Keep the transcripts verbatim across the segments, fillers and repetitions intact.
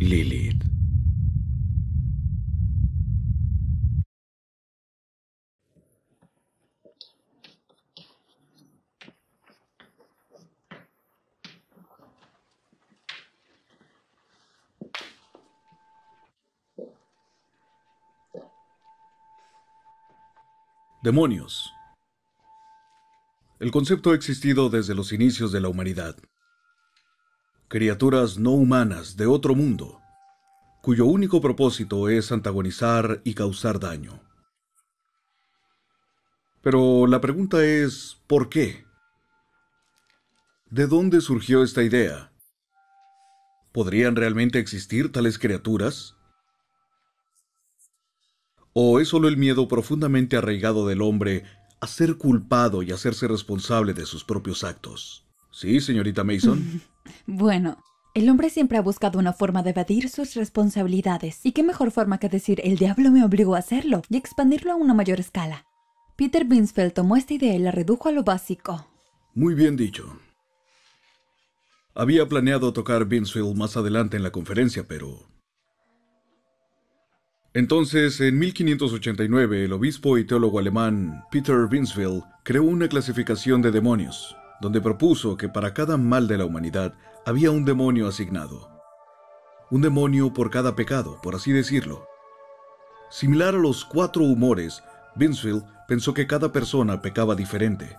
Lilith. Demonios. El concepto ha existido desde los inicios de la humanidad. Criaturas no humanas de otro mundo, cuyo único propósito es antagonizar y causar daño. Pero la pregunta es, ¿por qué? ¿De dónde surgió esta idea? ¿Podrían realmente existir tales criaturas? ¿O es solo el miedo profundamente arraigado del hombre a ser culpado y hacerse responsable de sus propios actos? ¿Sí, señorita Mason? Bueno, el hombre siempre ha buscado una forma de evadir sus responsabilidades. ¿Y qué mejor forma que decir, el diablo me obligó a hacerlo, y expandirlo a una mayor escala? Peter Binsfeld tomó esta idea y la redujo a lo básico. Muy bien dicho. Había planeado tocar Binsfeld más adelante en la conferencia, pero... Entonces, en mil quinientos ochenta y nueve, el obispo y teólogo alemán Peter Binsfeld creó una clasificación de demonios, donde propuso que para cada mal de la humanidad había un demonio asignado. Un demonio por cada pecado, por así decirlo. Similar a los cuatro humores, Binsfeld pensó que cada persona pecaba diferente,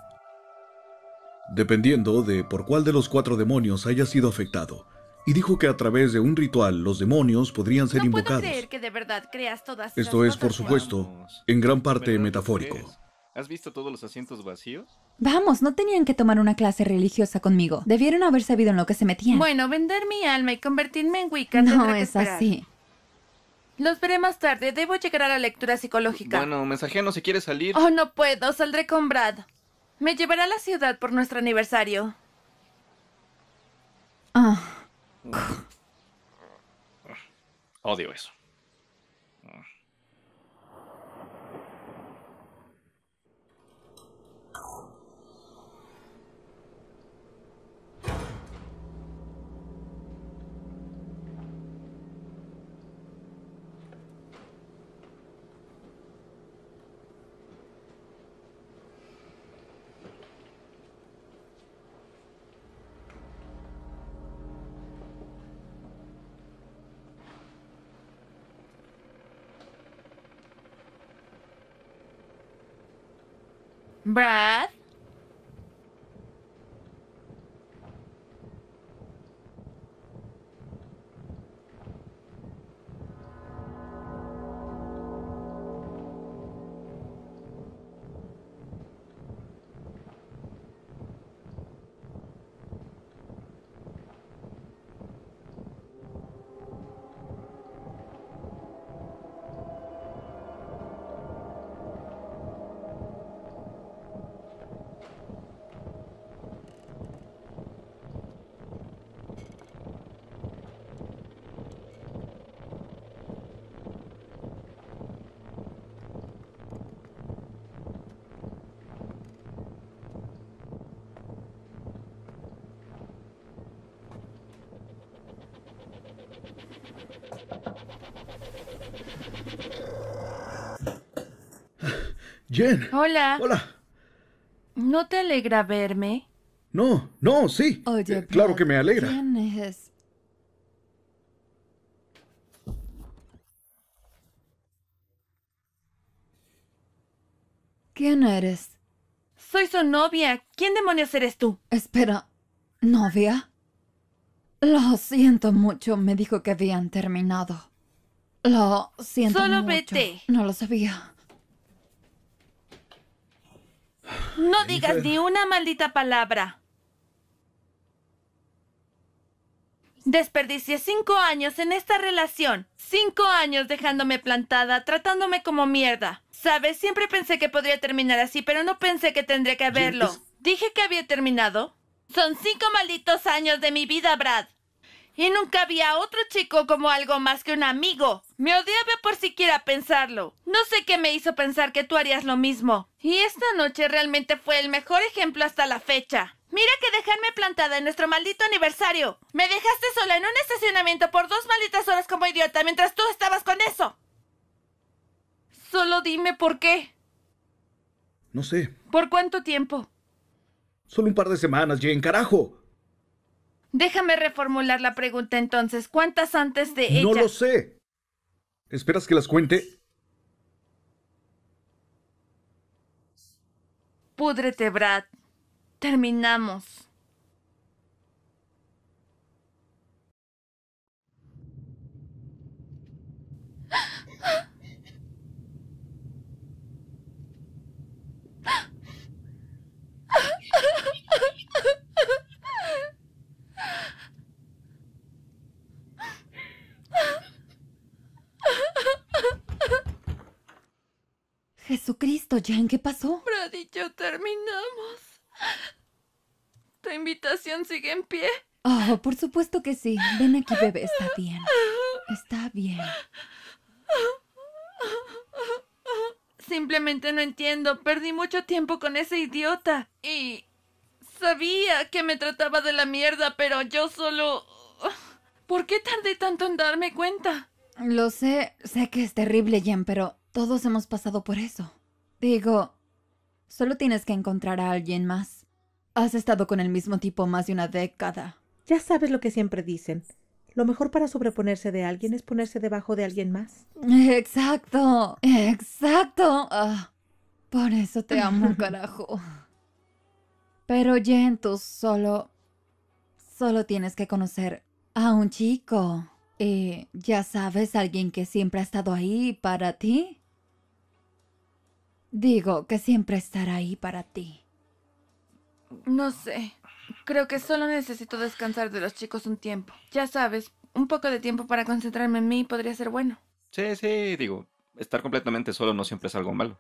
dependiendo de por cuál de los cuatro demonios haya sido afectado. Y dijo que a través de un ritual los demonios podrían ser invocados. No puedo creer que de verdad creas todas esas cosas. Esto es, por supuesto, en gran parte metafórico. ¿Has visto todos los asientos vacíos? Vamos, no tenían que tomar una clase religiosa conmigo. Debieron haber sabido en lo que se metían. Bueno, vender mi alma y convertirme en Wicca no es así. Los veré más tarde. Debo llegar a la lectura psicológica. Bueno, mensajero, si quieres salir... Oh, no puedo. Saldré con Brad. Me llevará a la ciudad por nuestro aniversario. Ah... Oh. Odio eso. Brad. Jen. Hola. Hola. ¿No te alegra verme? No, no, sí. Oye, eh, claro que me alegra. ¿Quién es? ¿Quién eres? Soy su novia. ¿Quién demonios eres tú? Espera, ¿novia? Lo siento mucho. Me dijo que habían terminado. Lo siento mucho. Solo vete. No lo sabía. No digas ni una maldita palabra. Desperdicié cinco años en esta relación. Cinco años dejándome plantada, tratándome como mierda. ¿Sabes? Siempre pensé que podría terminar así, pero no pensé que tendría que haberlo. Dije que había terminado. Son cinco malditos años de mi vida, Brad. Y nunca vi a otro chico como algo más que un amigo. Me odiaba por siquiera pensarlo. No sé qué me hizo pensar que tú harías lo mismo. Y esta noche realmente fue el mejor ejemplo hasta la fecha. Mira que dejarme plantada en nuestro maldito aniversario. Me dejaste sola en un estacionamiento por dos malditas horas como idiota mientras tú estabas con eso. Solo dime por qué. No sé. ¿Por cuánto tiempo? Solo un par de semanas, Jen, carajo. Déjame reformular la pregunta entonces. ¿Cuántas antes de ella? No lo sé. ¿Esperas que las cuente? Púdrete, Brad. Terminamos. Jesucristo, Jen, ¿qué pasó? Brad y yo terminamos. ¿Tu invitación sigue en pie? Oh, por supuesto que sí. Ven aquí, bebé. Está bien. Está bien. Simplemente no entiendo. Perdí mucho tiempo con ese idiota. Y sabía que me trataba de la mierda, pero yo solo... ¿Por qué tardé tanto en darme cuenta? Lo sé. Sé que es terrible, Jen, pero todos hemos pasado por eso. Digo... Solo tienes que encontrar a alguien más. Has estado con el mismo tipo más de una década. Ya sabes lo que siempre dicen. Lo mejor para sobreponerse de alguien es ponerse debajo de alguien más. ¡Exacto! ¡Exacto! Ah, por eso te amo, carajo. Pero, Jen, tú solo... Solo tienes que conocer a un chico. Y ya sabes, alguien que siempre ha estado ahí para ti. Digo, que siempre estará ahí para ti. No sé. Creo que solo necesito descansar de los chicos un tiempo. Ya sabes, un poco de tiempo para concentrarme en mí podría ser bueno. Sí, sí, digo, estar completamente solo no siempre es algo malo.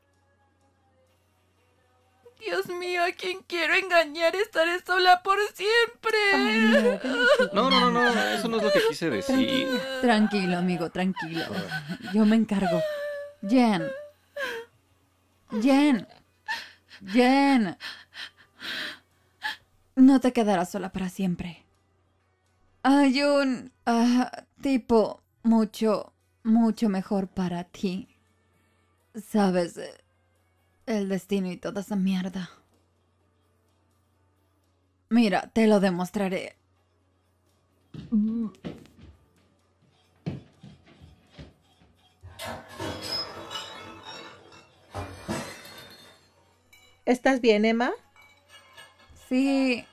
Dios mío, ¿a quién quiero engañar? Estaré sola por siempre. Ay, no, no, no, no, no, eso no es lo que quise decir. Tranquilo, tranquilo amigo, tranquilo. Yo me encargo. Jen... Jen, Jen, no te quedarás sola para siempre. Hay un uh, tipo mucho, mucho mejor para ti. Sabes, el destino y toda esa mierda. Mira, te lo demostraré. ¿Estás bien, Emma? Sí.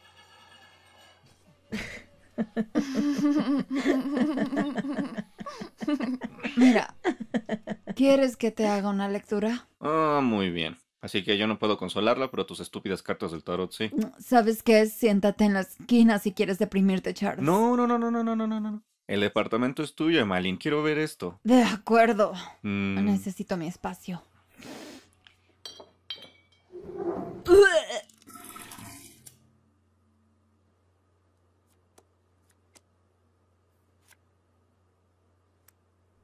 Mira, ¿quieres que te haga una lectura? Ah, oh, muy bien. Así que yo no puedo consolarla, pero tus estúpidas cartas del tarot sí. ¿Sabes qué? Siéntate en la esquina si quieres deprimirte, Charles. No, no, no, no, no, no, no, no. El departamento es tuyo, Emmalyn. Quiero ver esto. De acuerdo. Mm. Necesito mi espacio.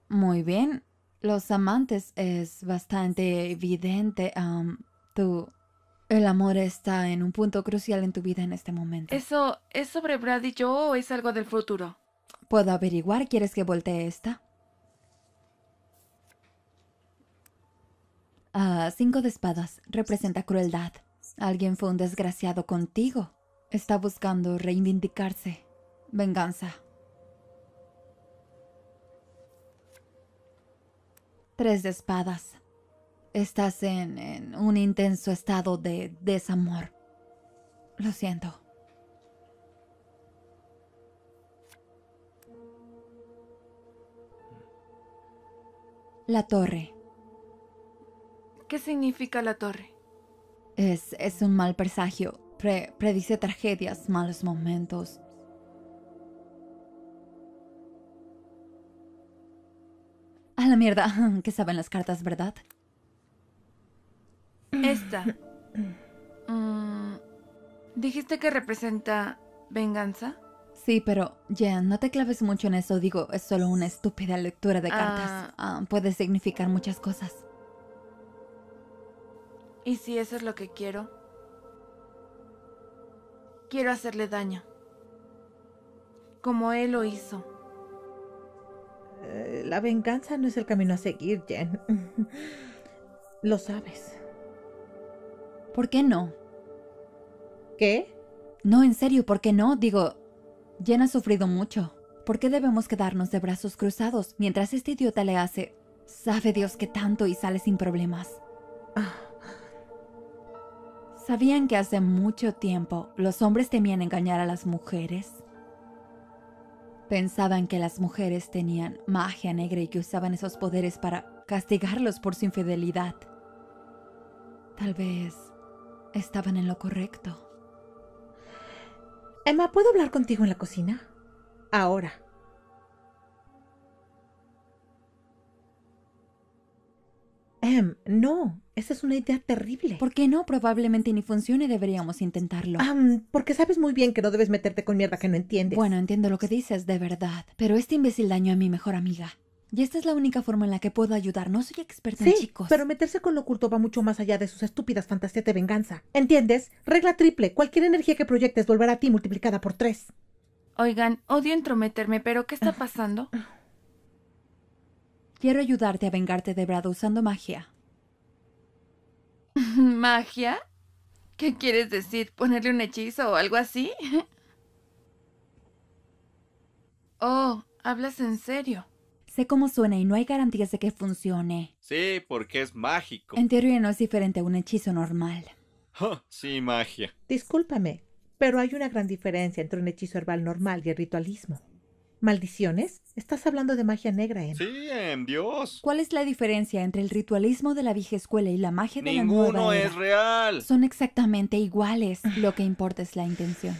Muy bien. Los amantes es bastante evidente. Um, tú, el amor está en un punto crucial en tu vida en este momento. ¿Eso es sobre Brad y yo o es algo del futuro? ¿Puedo averiguar? ¿Quieres que voltee esta? Ah, uh, cinco de espadas. Representa crueldad. Alguien fue un desgraciado contigo. Está buscando reivindicarse. Venganza. Tres de espadas. Estás en, en un intenso estado de desamor. Lo siento. La torre. ¿Qué significa la torre? Es, es un mal presagio. Pre, predice tragedias, malos momentos. A la mierda. ¿Qué saben las cartas, verdad? Esta. mm, ¿Dijiste que representa venganza? Sí, pero, Jen, no te claves mucho en eso. Digo, es solo una estúpida lectura de cartas. Ah. Ah, puede significar muchas cosas. ¿Y si eso es lo que quiero? quiero hacerle daño. Como él lo hizo. La venganza no es el camino a seguir, Jen. Lo sabes. ¿Por qué no? ¿Qué? No, en serio, ¿por qué no? Digo, Jen ha sufrido mucho. ¿Por qué debemos quedarnos de brazos cruzados mientras este idiota le hace... sabe Dios qué tanto y sale sin problemas? Ah. ¿Sabían que hace mucho tiempo los hombres temían engañar a las mujeres? Pensaban que las mujeres tenían magia negra y que usaban esos poderes para castigarlos por su infidelidad. Tal vez estaban en lo correcto. Emma, ¿puedo hablar contigo en la cocina? Ahora. Em, no. Esa es una idea terrible. ¿Por qué no? Probablemente ni funcione. Deberíamos intentarlo. Um, porque sabes muy bien que no debes meterte con mierda que no entiendes. Bueno, entiendo lo que dices, de verdad. Pero este imbécil dañó a mi mejor amiga. Y esta es la única forma en la que puedo ayudar. No soy experta en chicos. Sí, pero meterse con lo oculto va mucho más allá de sus estúpidas fantasías de venganza. ¿Entiendes? Regla triple. Cualquier energía que proyectes volverá a ti multiplicada por tres. Oigan, odio entrometerme, pero ¿qué está pasando? Quiero ayudarte a vengarte de Brad usando magia. ¿Magia? ¿Qué quieres decir? ¿Ponerle un hechizo o algo así? Oh, hablas en serio. Sé cómo suena y no hay garantías de que funcione. Sí, porque es mágico. En teoría no es diferente a un hechizo normal. Oh, sí, magia. Discúlpame. Pero hay una gran diferencia entre un hechizo herbal normal y el ritualismo. ¿Maldiciones? Estás hablando de magia negra, Em. Sí, Em, Dios. ¿Cuál es la diferencia entre el ritualismo de la vieja escuela y la magia de la nueva era? ¡Ninguno es real! Son exactamente iguales. Lo que importa es la intención.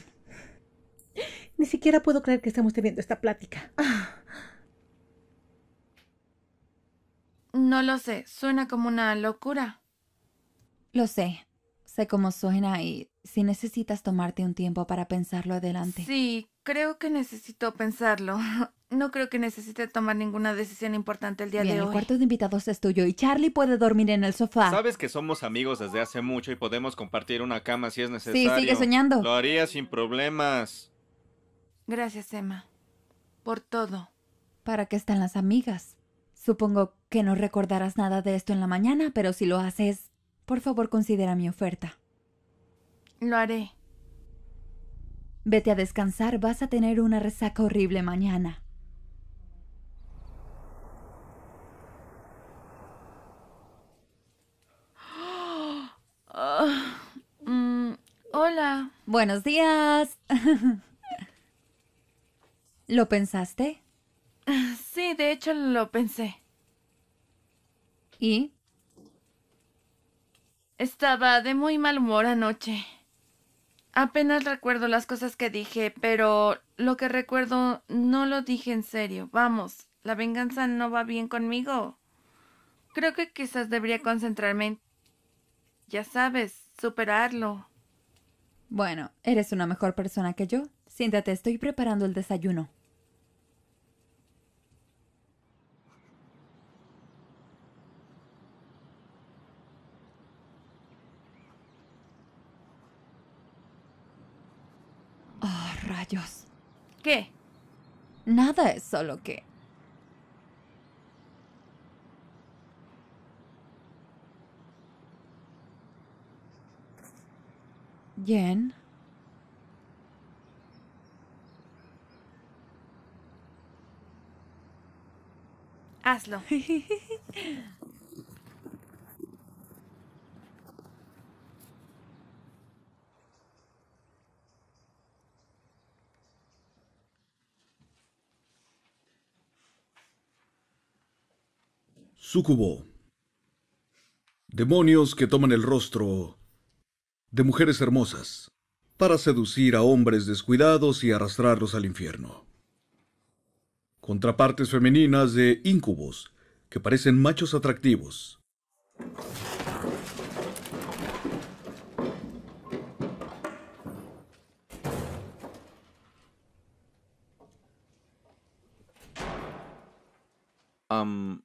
Ni siquiera puedo creer que estamos teniendo esta plática. No lo sé. Suena como una locura. Lo sé. Sé cómo suena y... si necesitas tomarte un tiempo para pensarlo, adelante. Sí, creo que necesito pensarlo. No creo que necesite tomar ninguna decisión importante el día Bien, de hoy. El cuarto de invitados es tuyo y Charlie puede dormir en el sofá. Sabes que somos amigos desde hace mucho y podemos compartir una cama si es necesario. Sí, sigue soñando. Lo haría sin problemas. Gracias, Emma, por todo. ¿Para qué están las amigas? Supongo que no recordarás nada de esto en la mañana, pero si lo haces, por favor considera mi oferta. Lo haré. Vete a descansar, vas a tener una resaca horrible mañana. Uh, um, hola. Buenos días. ¿Lo pensaste? Sí, de hecho lo pensé. ¿Y? Estaba de muy mal humor anoche. Apenas recuerdo las cosas que dije, pero lo que recuerdo no lo dije en serio. Vamos, la venganza no va bien conmigo. Creo que quizás debería concentrarme en, ya sabes, superarlo. Bueno, eres una mejor persona que yo. Siéntate, estoy preparando el desayuno. Rayos. ¿Qué? Nada, es solo que... Jen. Hazlo. Súcubo. Demonios que toman el rostro de mujeres hermosas para seducir a hombres descuidados y arrastrarlos al infierno. Contrapartes femeninas de íncubos que parecen machos atractivos. Um...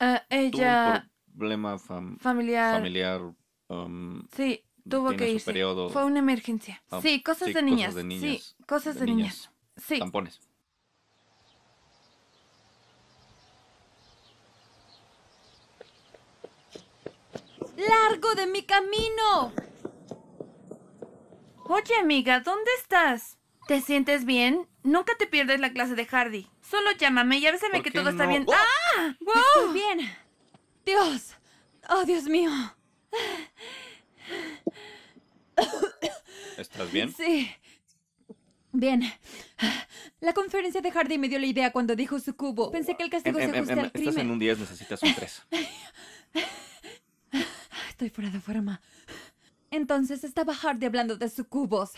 Uh, ella... Tuvo un problema fam familiar. familiar um, sí, tuvo que irse. Periodo... Fue una emergencia. Ah, sí, cosas, sí, de niñas. Cosas de niñas. Sí, cosas de, de niñas. niñas. Sí. Tampones. ¡Largo de mi camino! Oye, amiga, ¿dónde estás? ¿Te sientes bien? Nunca te pierdes la clase de Hardy. Solo llámame y avísame que todo no? está bien. ¡Oh! ¡Ah! ¡Wow! Estoy bien. Dios. Oh, Dios mío. ¿Estás bien? Sí. Bien. La conferencia de Hardy me dio la idea cuando dijo su cubo. Pensé que el castigo em, se ajusta em, em, al crimen. Estás en un diez, necesitas un tres. Estoy fuera de forma. Entonces estaba Hardy hablando de sucubos.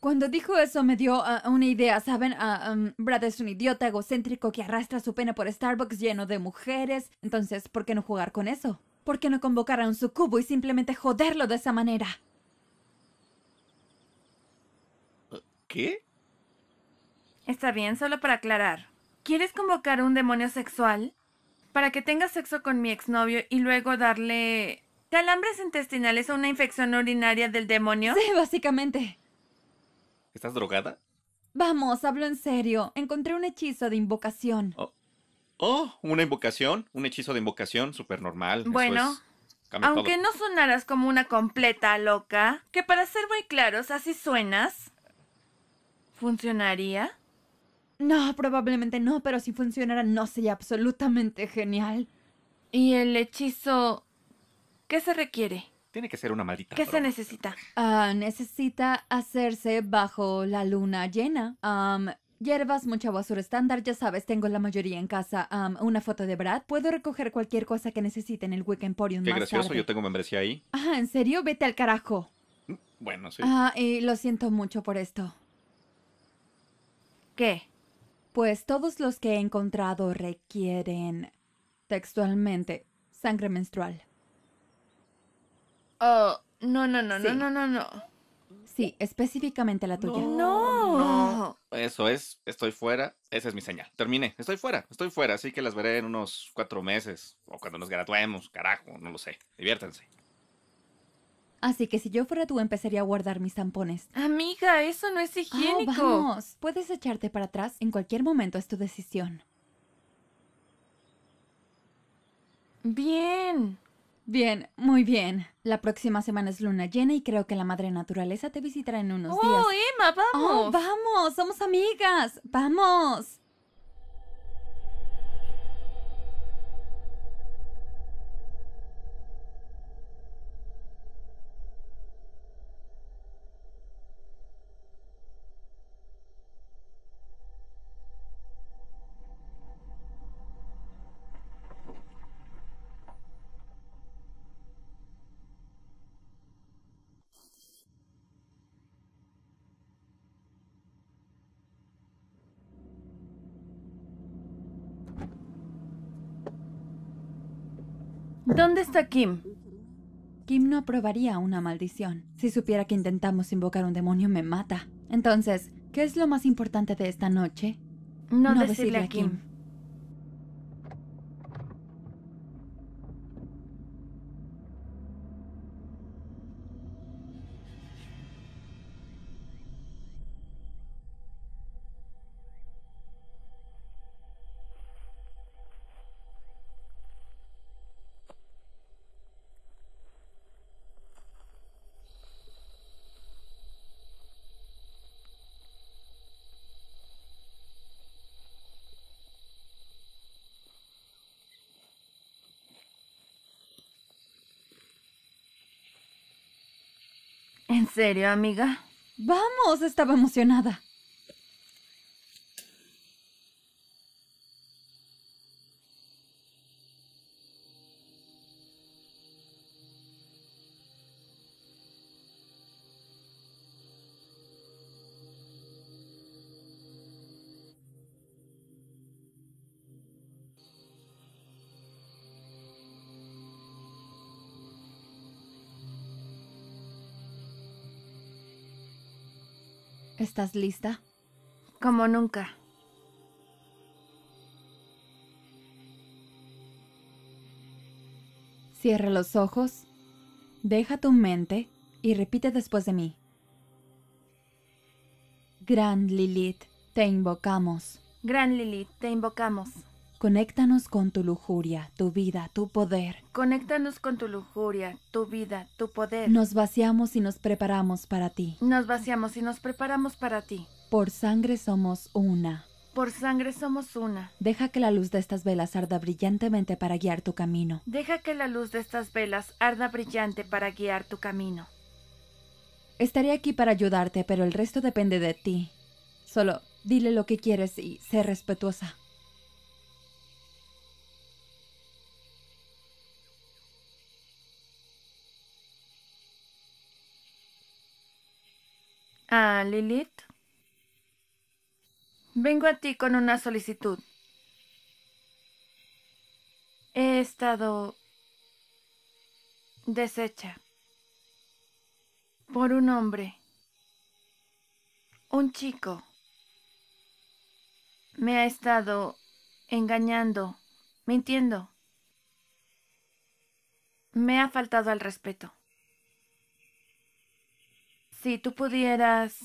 Cuando dijo eso me dio uh, una idea, ¿saben? Uh, um, Brad es un idiota egocéntrico que arrastra su pena por Starbucks lleno de mujeres. Entonces, ¿por qué no jugar con eso? ¿Por qué no convocar a un sucubo y simplemente joderlo de esa manera? ¿Qué? Está bien, solo para aclarar. ¿Quieres convocar a un demonio sexual? Para que tenga sexo con mi exnovio y luego darle... ¿calambres intestinales o una infección urinaria del demonio? Sí, básicamente. ¿Estás drogada? Vamos, hablo en serio. Encontré un hechizo de invocación. Oh, oh, ¿una invocación? Un hechizo de invocación súper normal. Bueno, eso es... aunque todo. No sonaras como una completa loca, que para ser muy claros, así suenas, ¿funcionaría? No, probablemente no, pero si funcionara no sería absolutamente genial. ¿Y el hechizo...? ¿Qué se requiere? Tiene que ser una maldita. ¿Qué broma. se necesita? Uh, necesita hacerse bajo la luna llena. Um, hierbas, mucha basura estándar. Ya sabes, tengo la mayoría en casa. Um, una foto de Brad. Puedo recoger cualquier cosa que necesite en el Wicca Emporium más tarde. Qué gracioso, yo tengo membresía ahí. Ah, ¿en serio? Vete al carajo. Bueno, sí. Ah, uh, y lo siento mucho por esto. ¿Qué? Pues todos los que he encontrado requieren, textualmente, sangre menstrual. Oh, no, no, no, sí. no, no, no, no. Sí, específicamente la tuya. No, no. Eso es, estoy fuera. Esa es mi señal. Terminé, estoy fuera, estoy fuera. Así que las veré en unos cuatro meses. O cuando nos graduemos, carajo, no lo sé. Diviértanse. Así que si yo fuera tú, empezaría a guardar mis tampones. Amiga, eso no es higiénico. Oh, vamos, puedes echarte para atrás. En cualquier momento es tu decisión. Bien. Bien, muy bien. La próxima semana es luna llena y creo que la madre naturaleza te visitará en unos días. ¡Oh, Emma, vamos! ¡Oh, vamos! ¡Somos amigas! ¡Vamos! ¿Dónde está Kim? Kim no aprobaría una maldición. Si supiera que intentamos invocar un demonio, me mata. Entonces, ¿qué es lo más importante de esta noche? No, no decirle, decirle a Kim. Kim. ¿En serio, amiga? Vamos, estaba emocionada. ¿Estás lista? Como nunca. Cierra los ojos, deja tu mente y repite después de mí. Gran Lilith, te invocamos. Gran Lilith, te invocamos. Conéctanos con tu lujuria, tu vida, tu poder. Conéctanos con tu lujuria, tu vida, tu poder. Nos vaciamos y nos preparamos para ti. Nos vaciamos y nos preparamos para ti. Por sangre somos una. Por sangre somos una. Deja que la luz de estas velas arda brillantemente para guiar tu camino. Deja que la luz de estas velas arda brillante para guiar tu camino. Estaré aquí para ayudarte, pero el resto depende de ti. Solo dile lo que quieres y sé respetuosa. Ah, Lilith. Vengo a ti con una solicitud. He estado deshecha por un hombre. Un chico me ha estado engañando, mintiendo. Me ha faltado al respeto. Si tú pudieras...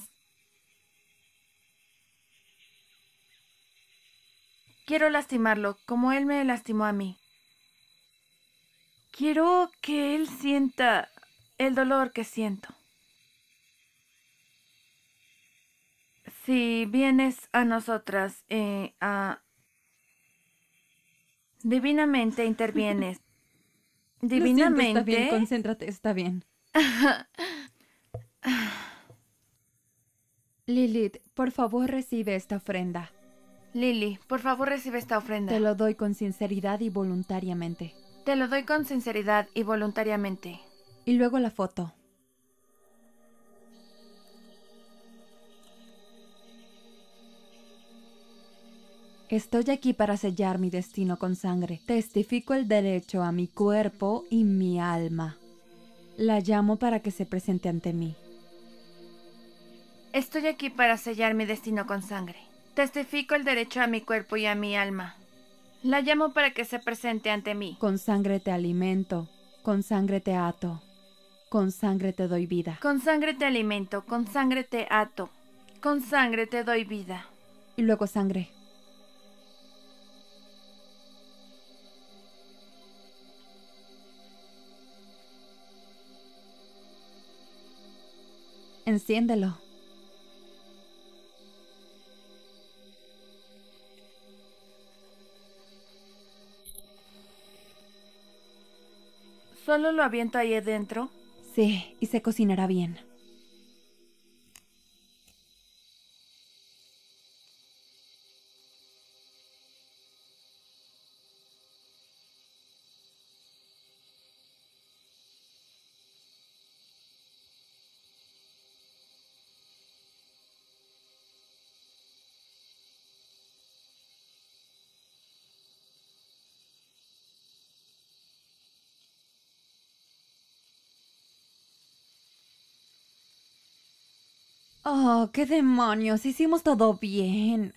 Quiero lastimarlo como él me lastimó a mí. Quiero que él sienta el dolor que siento. Si vienes a nosotras, eh, a... divinamente intervienes. Divinamente... Lo siento, está bien, concéntrate, está bien. Lilith, por favor recibe esta ofrenda. Lily, por favor recibe esta ofrenda. Te lo doy con sinceridad y voluntariamente. Te lo doy con sinceridad y voluntariamente. Y luego la foto. Estoy aquí para sellar mi destino con sangre. Testifico el derecho a mi cuerpo y mi alma. La llamo para que se presente ante mí. Estoy aquí para sellar mi destino con sangre. Testifico el derecho a mi cuerpo y a mi alma. La llamo para que se presente ante mí. Con sangre te alimento, con sangre te ato, con sangre te doy vida. Con sangre te alimento, con sangre te ato, con sangre te doy vida. Y luego sangre. Enciéndelo. ¿Solo lo aviento ahí adentro? Sí, y se cocinará bien. Oh, qué demonios, hicimos todo bien.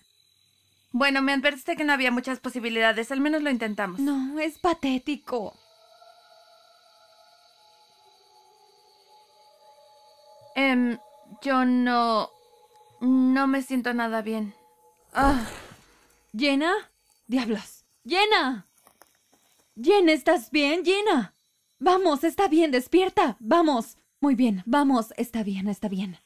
Bueno, me advertiste que no había muchas posibilidades, al menos lo intentamos. No, es patético. Em, yo no... no me siento nada bien. Oh. ¿Jenna? Diablos. ¡Jenna! ¡Jenna, estás bien, Jenna! Vamos, está bien, despierta, vamos. Muy bien, vamos, está bien, está bien.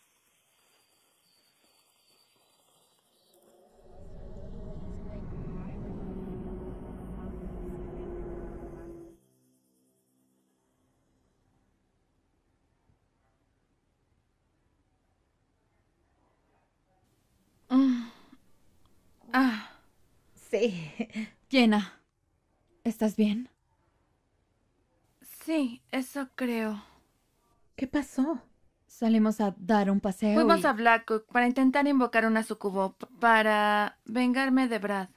Ah, sí. Jenna, ¿estás bien? Sí, eso creo. ¿Qué pasó? Salimos a dar un paseo. Fuimos y... a Blackwood para intentar invocar una sucubo para vengarme de Brad.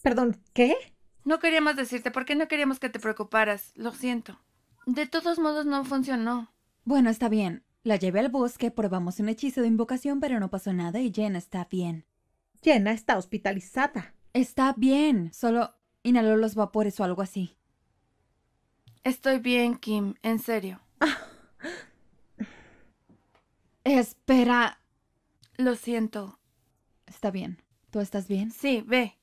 ¿Perdón, qué? No queríamos decirte porque no queríamos que te preocuparas. Lo siento. De todos modos no funcionó. Bueno, está bien. La llevé al bosque, probamos un hechizo de invocación, pero no pasó nada y Jenna está bien. Jenna está hospitalizada. Está bien, solo inhaló los vapores o algo así. Estoy bien, Kim, en serio. Espera. Lo siento. Está bien. ¿Tú estás bien? Sí, ve.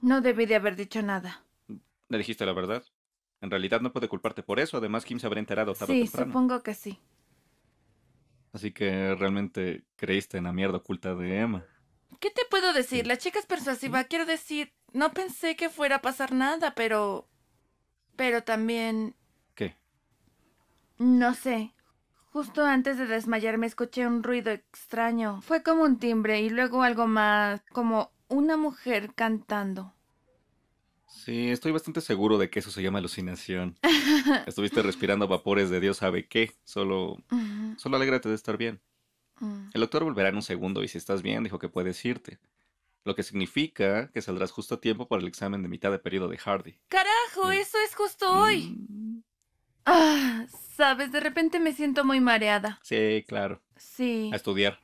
No debí de haber dicho nada. ¿Le dijiste la verdad? En realidad no puede culparte por eso. Además, Kim se habrá enterado tarde o temprano. Sí, supongo que sí. Así que realmente creíste en la mierda oculta de Emma. ¿Qué te puedo decir? La chica es persuasiva. Quiero decir, no pensé que fuera a pasar nada, pero... Pero también... ¿Qué? No sé. Justo antes de desmayarme escuché un ruido extraño. Fue como un timbre y luego algo más, como una mujer cantando. Sí, estoy bastante seguro de que eso se llama alucinación. Estuviste respirando vapores de Dios sabe qué. Solo, uh-huh. solo alégrate de estar bien. Uh-huh. El doctor volverá en un segundo y si estás bien, dijo que puedes irte. Lo que significa que saldrás justo a tiempo para el examen de mitad de periodo de Hardy. ¡Carajo! Sí. ¡Eso es justo hoy! Mm. Ah, sabes, de repente me siento muy mareada. Sí, claro. Sí. A estudiar.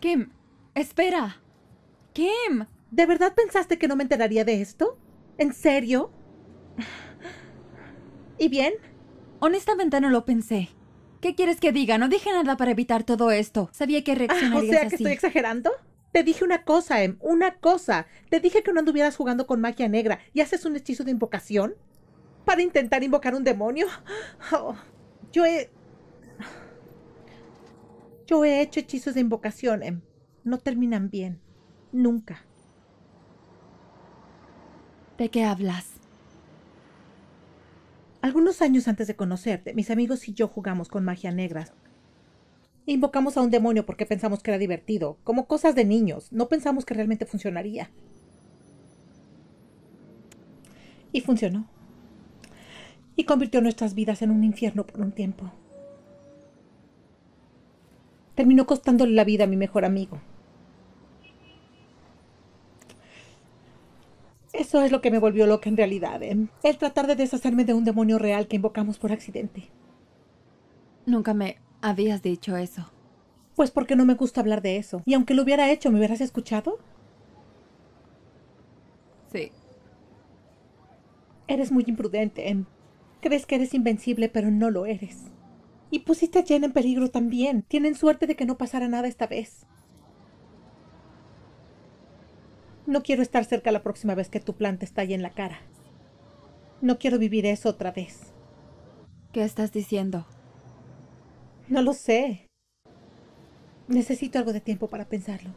Kim, espera. Kim, ¿de verdad pensaste que no me enteraría de esto? ¿En serio? ¿Y bien? Honestamente no lo pensé. ¿Qué quieres que diga? No dije nada para evitar todo esto. Sabía que reaccionarías así. Ah, ¿o sea que estoy exagerando? Te dije una cosa, Em, una cosa. Te dije que no anduvieras jugando con magia negra y haces un hechizo de invocación para intentar invocar un demonio. Oh, yo he... Yo he hecho hechizos de invocación, Em. No terminan bien. Nunca. ¿De qué hablas? Algunos años antes de conocerte, mis amigos y yo jugamos con magia negra. Invocamos a un demonio porque pensamos que era divertido, como cosas de niños. No pensamos que realmente funcionaría. Y funcionó. Y convirtió nuestras vidas en un infierno por un tiempo. Terminó costándole la vida a mi mejor amigo. Eso es lo que me volvió loca en realidad, ¿eh? El tratar de deshacerme de un demonio real que invocamos por accidente. Nunca me habías dicho eso. Pues porque no me gusta hablar de eso. Y aunque lo hubiera hecho, ¿me hubieras escuchado? Sí. Eres muy imprudente, ¿eh? Crees que eres invencible, pero no lo eres. Y pusiste a Jen en peligro también. Tienen suerte de que no pasara nada esta vez. No quiero estar cerca la próxima vez que tu plan te estalle en la cara. No quiero vivir eso otra vez. ¿Qué estás diciendo? No lo sé. Necesito algo de tiempo para pensarlo.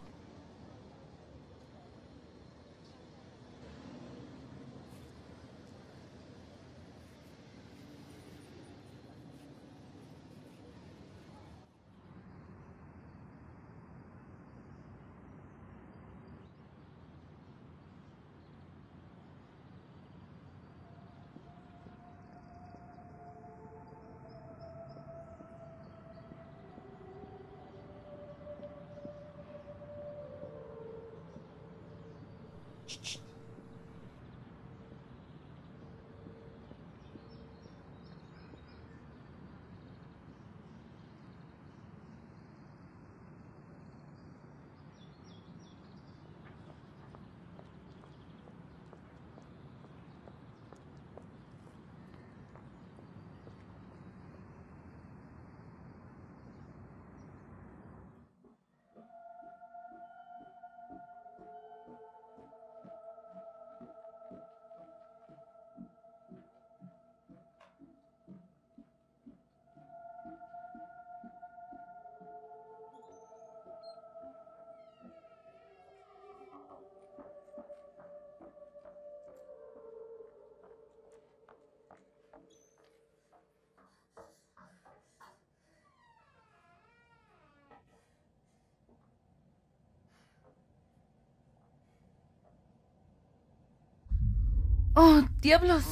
¡Oh, diablos!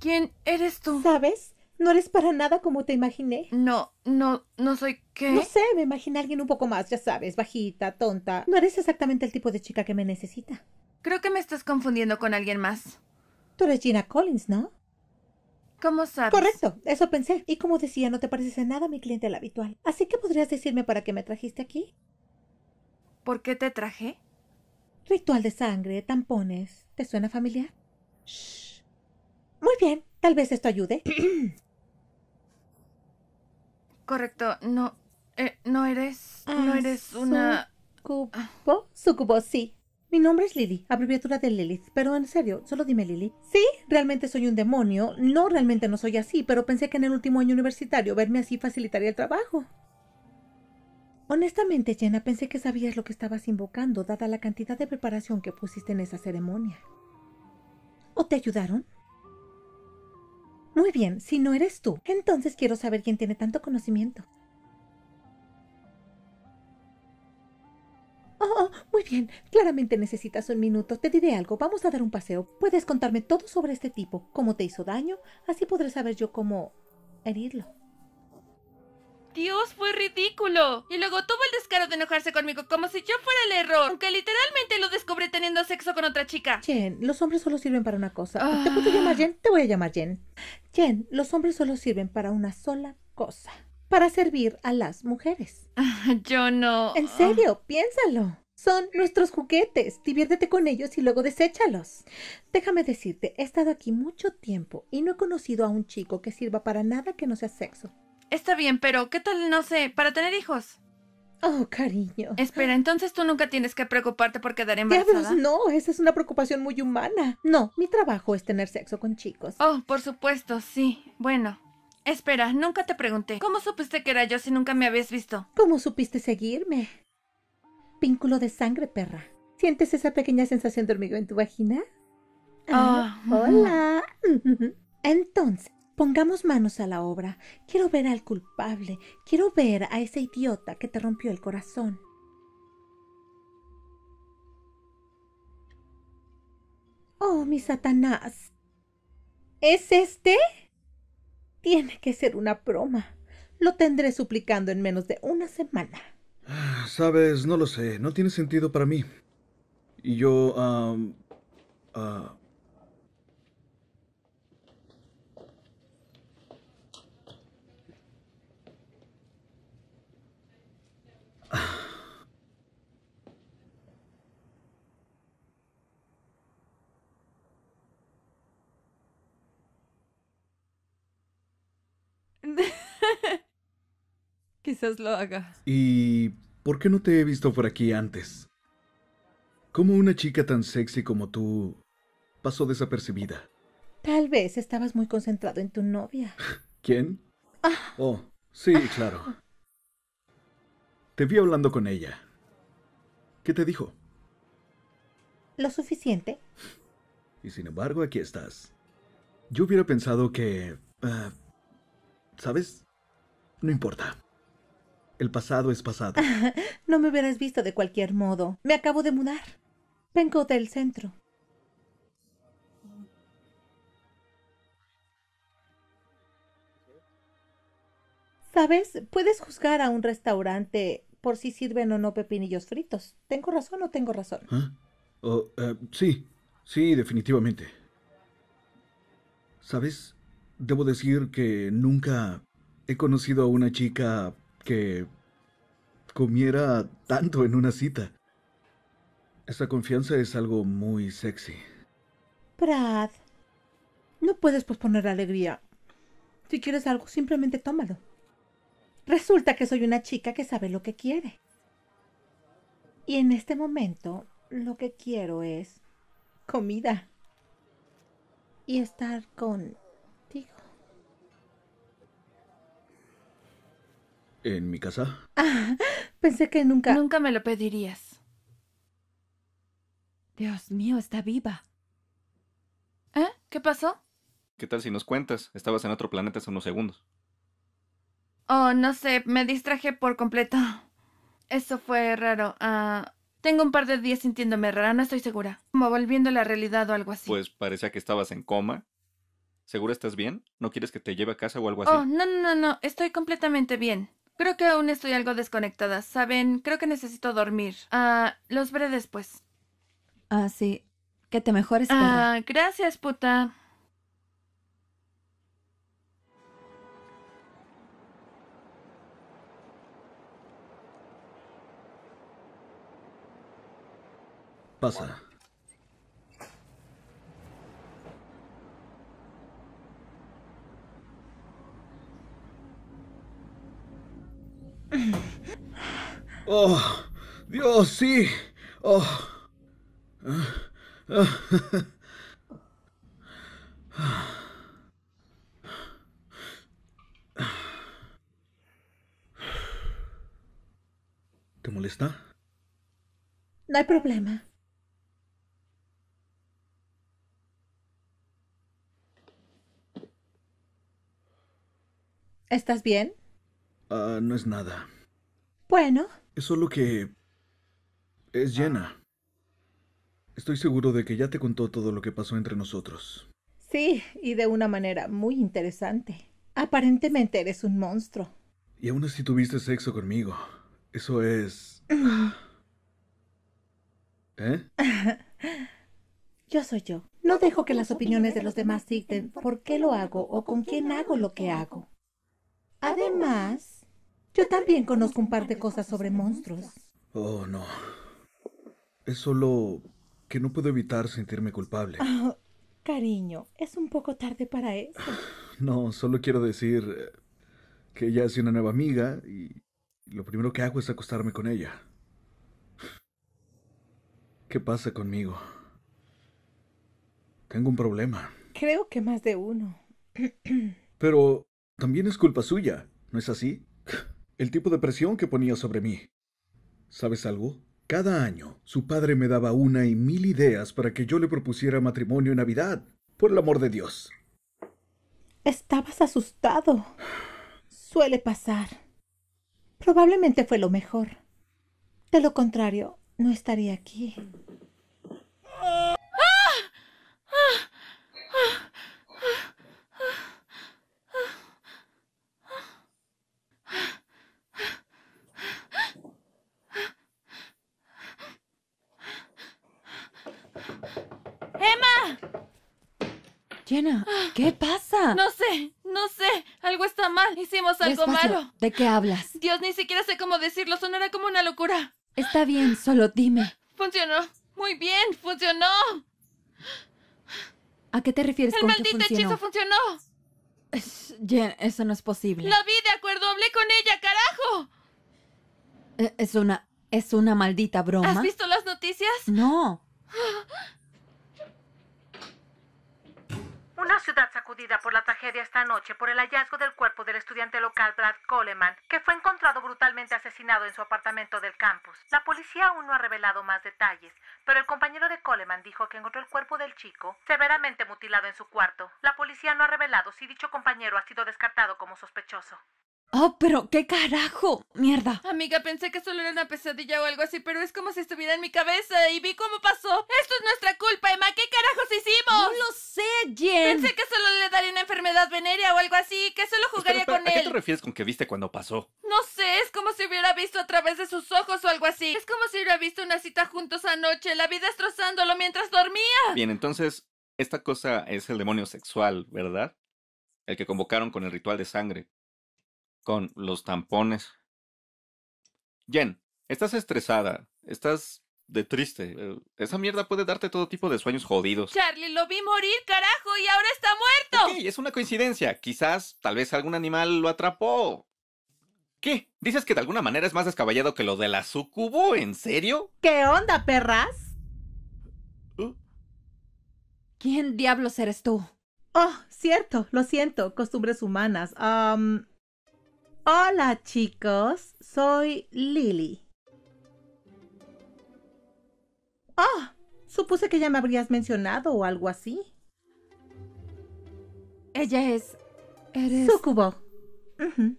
¿Quién eres tú? ¿Sabes? No eres para nada como te imaginé. No, no, no soy qué. No sé, me imaginé a alguien un poco más, ya sabes, bajita, tonta. No eres exactamente el tipo de chica que me necesita. Creo que me estás confundiendo con alguien más. Tú eres Gina Collins, ¿no? ¿Cómo sabes? Correcto, eso pensé. Y como decía, no te pareces en nada a mi cliente habitual. Así que podrías decirme para qué me trajiste aquí. ¿Por qué te traje? Ritual de sangre, tampones. ¿Te suena familiar? Shh. Muy bien, tal vez esto ayude. Correcto, no... Eh, no eres... Ah, no eres una... ¿Sucubo? Sucubo, sí. Mi nombre es Lily, abreviatura de Lilith. Pero en serio, solo dime Lily. Sí, realmente soy un demonio. No, realmente no soy así, pero pensé que en el último año universitario verme así facilitaría el trabajo. Honestamente, Jenna, pensé que sabías lo que estabas invocando, dada la cantidad de preparación que pusiste en esa ceremonia. ¿O te ayudaron? Muy bien, si no eres tú, entonces quiero saber quién tiene tanto conocimiento. Oh, muy bien. Claramente necesitas un minuto. Te diré algo. Vamos a dar un paseo. Puedes contarme todo sobre este tipo, cómo te hizo daño, así podré saber yo cómo herirlo. Dios, fue ridículo. Y luego tuvo el descaro de enojarse conmigo como si yo fuera el error, aunque literalmente lo descubrí teniendo sexo con otra chica. Jen, los hombres solo sirven para una cosa. Ah. ¿Te puedo llamar Jen? Te voy a llamar Jen. Jen, los hombres solo sirven para una sola cosa. Para servir a las mujeres. Yo no... En serio, piénsalo. Son nuestros juguetes. Diviértete con ellos y luego deséchalos. Déjame decirte, he estado aquí mucho tiempo y no he conocido a un chico que sirva para nada que no sea sexo. Está bien, pero ¿qué tal, no sé, para tener hijos? Oh, cariño. Espera, entonces tú nunca tienes que preocuparte por quedar embarazada. Diablos, no, esa es una preocupación muy humana. No, mi trabajo es tener sexo con chicos. Oh, por supuesto, sí. Bueno... Espera, nunca te pregunté. ¿Cómo supiste que era yo si nunca me habías visto? ¿Cómo supiste seguirme? Vínculo de sangre, perra. ¿Sientes esa pequeña sensación de hormigueo en tu vagina? Ah, oh. Hola. Entonces, pongamos manos a la obra. Quiero ver al culpable. Quiero ver a ese idiota que te rompió el corazón. Oh, mi Satanás. ¿Es este? Tiene que ser una broma. Lo tendré suplicando en menos de una semana. Sabes, no lo sé. No tiene sentido para mí. Y yo... Um, uh... Quizás lo haga. ¿Y por qué no te he visto por aquí antes? ¿Cómo una chica tan sexy como tú pasó desapercibida? Tal vez estabas muy concentrado en tu novia. ¿Quién? Ah. Oh, sí, claro. Ah. Te vi hablando con ella. ¿Qué te dijo? Lo suficiente. Y sin embargo, aquí estás. Yo hubiera pensado que... Uh, ¿sabes? No importa. El pasado es pasado. No me hubieras visto de cualquier modo. Me acabo de mudar. Vengo del centro. ¿Sabes? Puedes juzgar a un restaurante por si sirven o no pepinillos fritos. ¿Tengo razón o tengo razón? ¿Ah? Oh, uh, sí, sí, definitivamente. ¿Sabes? Debo decir que nunca he conocido a una chica... que comiera tanto en una cita. Esa confianza es algo muy sexy. Brad, no puedes posponer la alegría. Si quieres algo, simplemente tómalo. Resulta que soy una chica que sabe lo que quiere. Y en este momento, lo que quiero es comida. Y estar con... ¿En mi casa? Ah, pensé que nunca... Nunca me lo pedirías. Dios mío, está viva. ¿Eh? ¿Qué pasó? ¿Qué tal si nos cuentas? Estabas en otro planeta hace unos segundos. Oh, no sé, me distraje por completo. Eso fue raro. Uh, tengo un par de días sintiéndome rara, no estoy segura. Como volviendo a la realidad o algo así. Pues parecía que estabas en coma. ¿Segura estás bien? ¿No quieres que te lleve a casa o algo así? Oh, no, no, no, no. Estoy completamente bien. Creo que aún estoy algo desconectada, ¿saben? Creo que necesito dormir. Ah, uh, los veré después. Ah, sí. Que te mejores. Ah, uh, gracias, puta. Pasa. Oh, Dios, sí. Oh. ¿Te molesta? No hay problema. ¿Estás bien? Uh, no es nada. Bueno. Es solo que... es Jenna. Estoy seguro de que ya te contó todo lo que pasó entre nosotros. Sí, y de una manera muy interesante. Aparentemente eres un monstruo. Y aún así tuviste sexo conmigo. Eso es... ¿Eh? Yo soy yo. No dejo que las opiniones de los demás dicten por qué lo hago o con quién hago lo que hago. Además... yo también conozco un par de cosas sobre monstruos. Oh, no. Es solo que no puedo evitar sentirme culpable. Oh, cariño, es un poco tarde para eso. No, solo quiero decir que ella es una nueva amiga y lo primero que hago es acostarme con ella. ¿Qué pasa conmigo? Tengo un problema. Creo que más de uno. Pero también es culpa suya, ¿no es así? El tipo de presión que ponía sobre mí. ¿Sabes algo? Cada año, su padre me daba una y mil ideas para que yo le propusiera matrimonio en Navidad. Por el amor de Dios. Estabas asustado. Suele pasar. Probablemente fue lo mejor. De lo contrario, no estaría aquí. Jenna, ¿qué pasa? No sé, no sé. Algo está mal. Hicimos algo Despacio. malo. ¿De qué hablas? Dios, ni siquiera sé cómo decirlo. Sonará como una locura. Está bien, solo dime. Funcionó. Muy bien, funcionó. ¿A qué te refieres El con que funcionó? ¡El maldito hechizo funcionó! Es, Jen, eso no es posible. La vi, de acuerdo. Hablé con ella, carajo. Es una... es una maldita broma. ¿Has visto las noticias? No. Una ciudad sacudida por la tragedia esta noche por el hallazgo del cuerpo del estudiante local Brad Coleman, que fue encontrado brutalmente asesinado en su apartamento del campus. La policía aún no ha revelado más detalles, pero el compañero de Coleman dijo que encontró el cuerpo del chico severamente mutilado en su cuarto. La policía no ha revelado si dicho compañero ha sido descartado como sospechoso. Oh, pero qué carajo, mierda. Amiga, pensé que solo era una pesadilla o algo así, pero es como si estuviera en mi cabeza y vi cómo pasó. Esto es nuestra culpa, Emma. ¿Qué carajos hicimos? No lo sé, Jen. Pensé que solo le daría una enfermedad venérea o algo así, que solo jugaría espera, espera, con ¿a él. ¿A qué te refieres con que viste cuando pasó? No sé, es como si hubiera visto a través de sus ojos o algo así. Es como si hubiera visto una cita juntos anoche, la vi destrozándolo mientras dormía. Bien, entonces, esta cosa es el demonio sexual, ¿verdad? El que convocaron con el ritual de sangre. Con los tampones. Jen, estás estresada. Estás de triste. Eh, esa mierda puede darte todo tipo de sueños jodidos. Charlie, lo vi morir, carajo, y ahora está muerto. Ok, es una coincidencia. Quizás, tal vez algún animal lo atrapó. ¿Qué? ¿Dices que de alguna manera es más descabellado que lo de la sucubo? ¿En serio? ¿Qué onda, perras? ¿Uh? ¿Quién diablos eres tú? Oh, cierto, lo siento. Costumbres humanas. Um... Hola chicos, soy Lily. Oh, supuse que ya me habrías mencionado o algo así. Ella es... eres... sucubo. Uh-huh.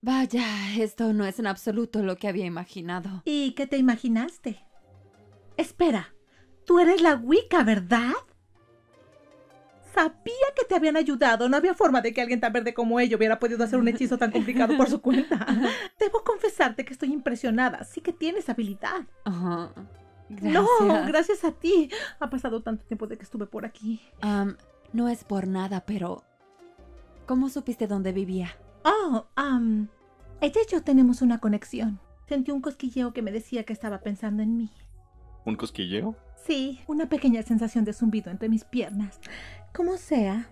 Vaya, esto no es en absoluto lo que había imaginado. ¿Y qué te imaginaste? Espera, tú eres la Wicca, ¿verdad? Sabía que te habían ayudado. No había forma de que alguien tan verde como ella hubiera podido hacer un hechizo tan complicado por su cuenta. Debo confesarte que estoy impresionada. Sí que tienes habilidad. Oh, gracias. No, gracias a ti. Ha pasado tanto tiempo de que estuve por aquí. Um, no es por nada, pero... ¿cómo supiste dónde vivía? Oh, um, ella y yo tenemos una conexión. Sentí un cosquilleo que me decía que estaba pensando en mí. ¿Un cosquilleo? Sí, una pequeña sensación de zumbido entre mis piernas. Como sea,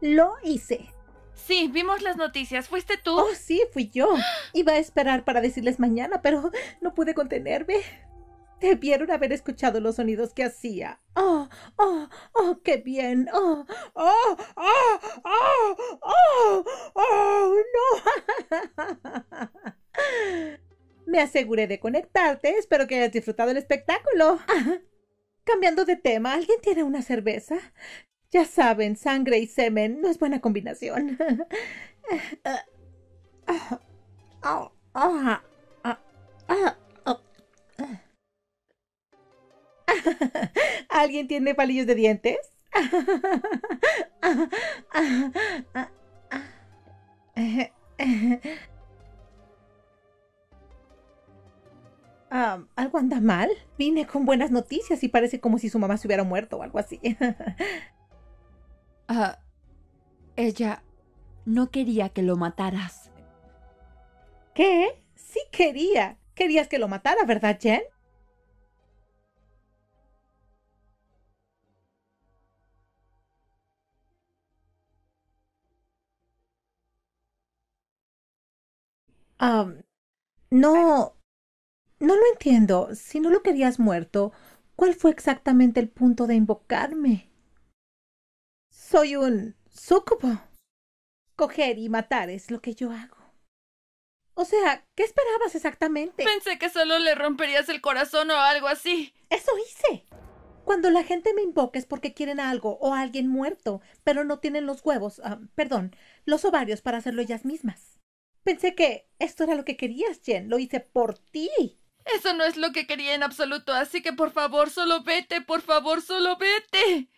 lo hice. Sí, vimos las noticias. ¿Fuiste tú? Oh, sí, fui yo. Iba a esperar para decirles mañana, pero no pude contenerme. Debieron haber escuchado los sonidos que hacía. ¡Oh, oh, oh, qué bien! ¡Oh, oh, oh, oh, oh, oh, no! Me aseguré de conectarte. Espero que hayas disfrutado el espectáculo. Ah, cambiando de tema, ¿alguien tiene una cerveza? Ya saben, sangre y semen no es buena combinación. ¿Alguien tiene palillos de dientes? Um, ¿Algo anda mal? Vine con buenas noticias y parece como si su mamá se hubiera muerto o algo así. Uh, ella no quería que lo mataras. ¿Qué? Sí quería. Querías que lo matara, ¿verdad, Jen? Um, no... No lo entiendo. Si no lo querías muerto, ¿cuál fue exactamente el punto de invocarme? Soy un súcubo. Coger y matar es lo que yo hago. O sea, ¿qué esperabas exactamente? Pensé que solo le romperías el corazón o algo así. ¡Eso hice! Cuando la gente me invoca es porque quieren algo o a alguien muerto, pero no tienen los huevos, uh, perdón, los ovarios para hacerlo ellas mismas. Pensé que esto era lo que querías, Jen. Lo hice por ti. Eso no es lo que quería en absoluto, así que por favor, solo vete, por favor, solo vete.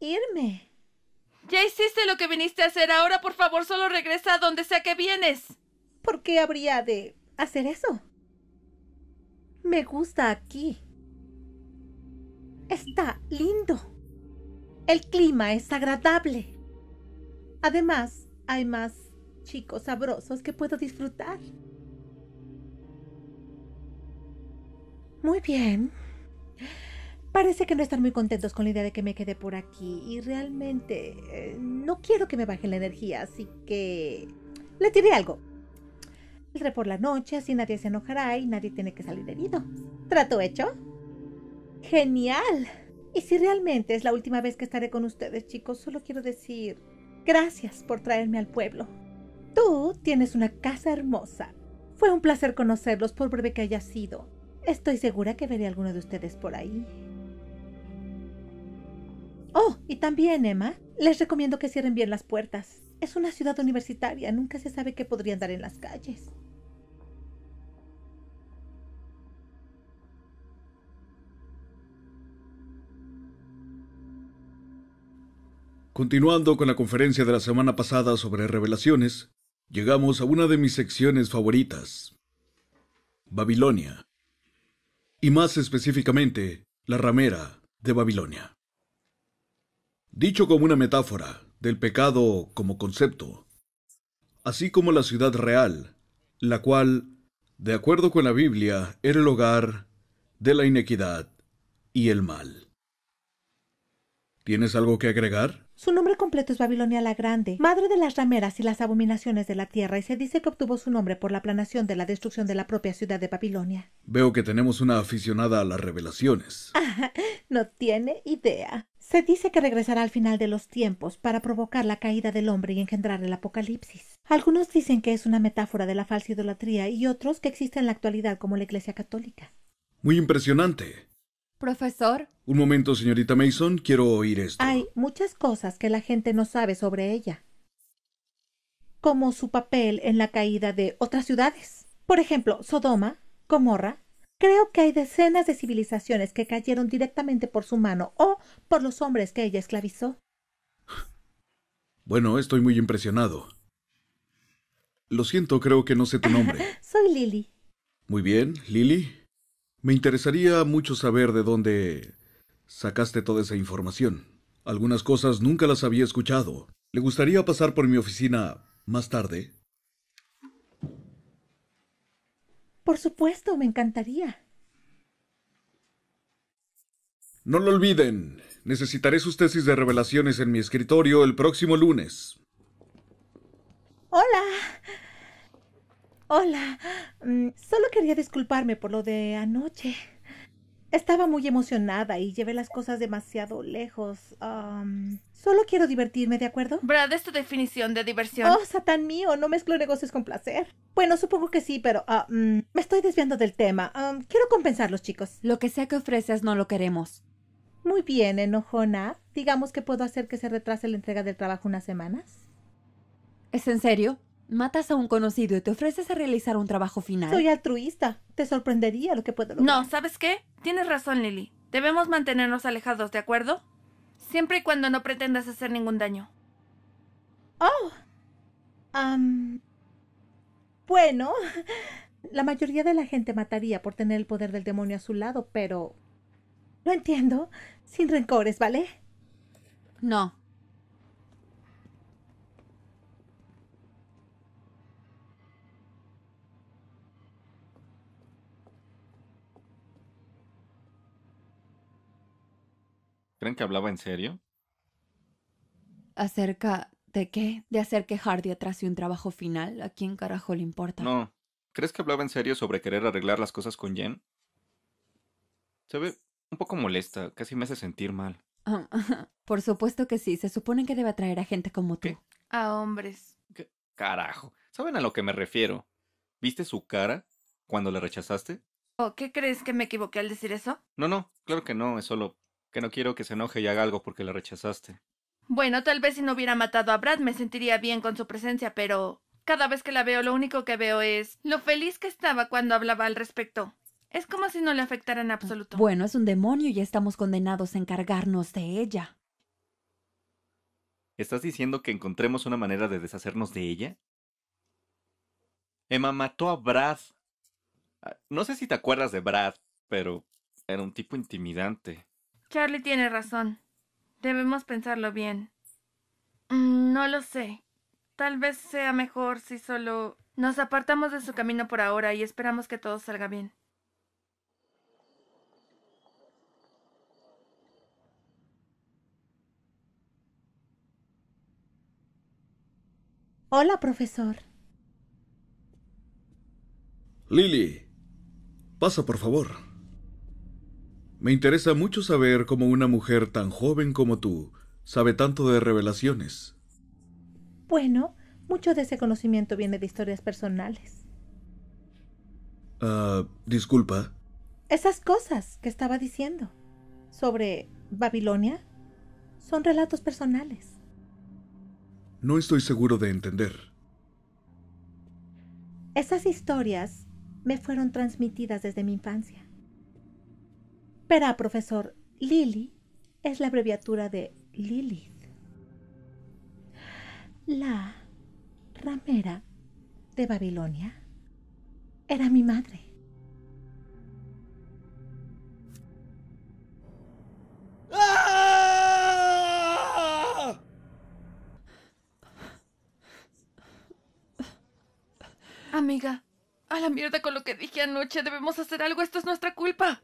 Irme. Ya hiciste lo que viniste a hacer, ahora por favor solo regresa a donde sea que vienes. ¿Por qué habría de hacer eso? Me gusta aquí. Está lindo. El clima es agradable. Además, hay más chicos sabrosos que puedo disfrutar. Muy bien. Parece que no están muy contentos con la idea de que me quede por aquí. Y realmente eh, no quiero que me bajen la energía, así que les diré algo. Saldré por la noche, así nadie se enojará y nadie tiene que salir herido. ¿Trato hecho? ¡Genial! Y si realmente es la última vez que estaré con ustedes, chicos, solo quiero decir gracias por traerme al pueblo. Tú tienes una casa hermosa. Fue un placer conocerlos, por breve que haya sido. Estoy segura que veré a alguno de ustedes por ahí. Oh, y también, Emma, les recomiendo que cierren bien las puertas. Es una ciudad universitaria, nunca se sabe qué podrían dar en las calles. Continuando con la conferencia de la semana pasada sobre revelaciones, llegamos a una de mis secciones favoritas: Babilonia. Y más específicamente, la ramera de Babilonia. Dicho como una metáfora del pecado como concepto, así como la ciudad real, la cual, de acuerdo con la Biblia, era el hogar de la inequidad y el mal. ¿Tienes algo que agregar? Su nombre completo es Babilonia la Grande, madre de las rameras y las abominaciones de la tierra, y se dice que obtuvo su nombre por la planación de la destrucción de la propia ciudad de Babilonia. Veo que tenemos una aficionada a las revelaciones. Ah, no tiene idea. Se dice que regresará al final de los tiempos para provocar la caída del hombre y engendrar el apocalipsis. Algunos dicen que es una metáfora de la falsa idolatría y otros que existe en la actualidad como la Iglesia Católica. Muy impresionante. Profesor. Un momento, señorita Mason, quiero oír esto. Hay muchas cosas que la gente no sabe sobre ella, como su papel en la caída de otras ciudades. Por ejemplo, Sodoma, Gomorra. Creo que hay decenas de civilizaciones que cayeron directamente por su mano o por los hombres que ella esclavizó. Bueno, estoy muy impresionado. Lo siento, creo que no sé tu nombre. Soy Lily. Muy bien, Lily. Me interesaría mucho saber de dónde sacaste toda esa información. Algunas cosas nunca las había escuchado. ¿Le gustaría pasar por mi oficina más tarde? Por supuesto, me encantaría. No lo olviden. Necesitaré sus tesis de revelaciones en mi escritorio el próximo lunes. Hola. Hola. Mm, solo quería disculparme por lo de anoche. Estaba muy emocionada y llevé las cosas demasiado lejos. Um, solo quiero divertirme, ¿de acuerdo? Brad, es tu definición de diversión. Oh, Satán mío, no mezclo negocios con placer. Bueno, supongo que sí, pero uh, um, me estoy desviando del tema. Um, quiero compensarlos, chicos. Lo que sea que ofreces no lo queremos. Muy bien, enojona. Digamos que puedo hacer que se retrase la entrega del trabajo unas semanas. ¿Es en serio? Matas a un conocido y te ofreces a realizar un trabajo final. Soy altruista. Te sorprendería lo que puedo lograr. No, ¿sabes qué? Tienes razón, Lily. Debemos mantenernos alejados, ¿de acuerdo? Siempre y cuando no pretendas hacer ningún daño. Oh. Um, bueno, la mayoría de la gente mataría por tener el poder del demonio a su lado, pero... Lo entiendo. Sin rencores, ¿vale? No. ¿Creen que hablaba en serio? ¿Acerca de qué? ¿De hacer que Hardy atrase un trabajo final? ¿A quién carajo le importa? No. ¿Crees que hablaba en serio sobre querer arreglar las cosas con Jen? Se ve un poco molesta. Casi me hace sentir mal. Por supuesto que sí. Se supone que debe atraer a gente como tú. ¿Qué? A hombres. ¿Qué? Carajo. ¿Saben a lo que me refiero? ¿Viste su cara cuando le rechazaste? ¿O qué crees que me equivoqué al decir eso? No, no. Claro que no. Es solo... que no quiero que se enoje y haga algo porque la rechazaste. Bueno, tal vez si no hubiera matado a Brad me sentiría bien con su presencia, pero... cada vez que la veo lo único que veo es... lo feliz que estaba cuando hablaba al respecto. Es como si no le afectara en absoluto. Bueno, es un demonio y estamos condenados a encargarnos de ella. ¿Estás diciendo que encontremos una manera de deshacernos de ella? Emma mató a Brad. No sé si te acuerdas de Brad, pero... era un tipo intimidante. Charlie tiene razón. Debemos pensarlo bien. Mm, no lo sé. Tal vez sea mejor si solo nos apartamos de su camino por ahora y esperamos que todo salga bien. Hola, profesor. Lily, pasa, por favor. Me interesa mucho saber cómo una mujer tan joven como tú sabe tanto de revelaciones. Bueno, mucho de ese conocimiento viene de historias personales. Ah, uh, disculpa. Esas cosas que estaba diciendo sobre Babilonia son relatos personales. No estoy seguro de entender. Esas historias me fueron transmitidas desde mi infancia. Verá, profesor, Lily es la abreviatura de Lilith, la ramera de Babilonia. Era mi madre. ¡Ah! Amiga, a la mierda con lo que dije anoche. Debemos hacer algo. Esto es nuestra culpa.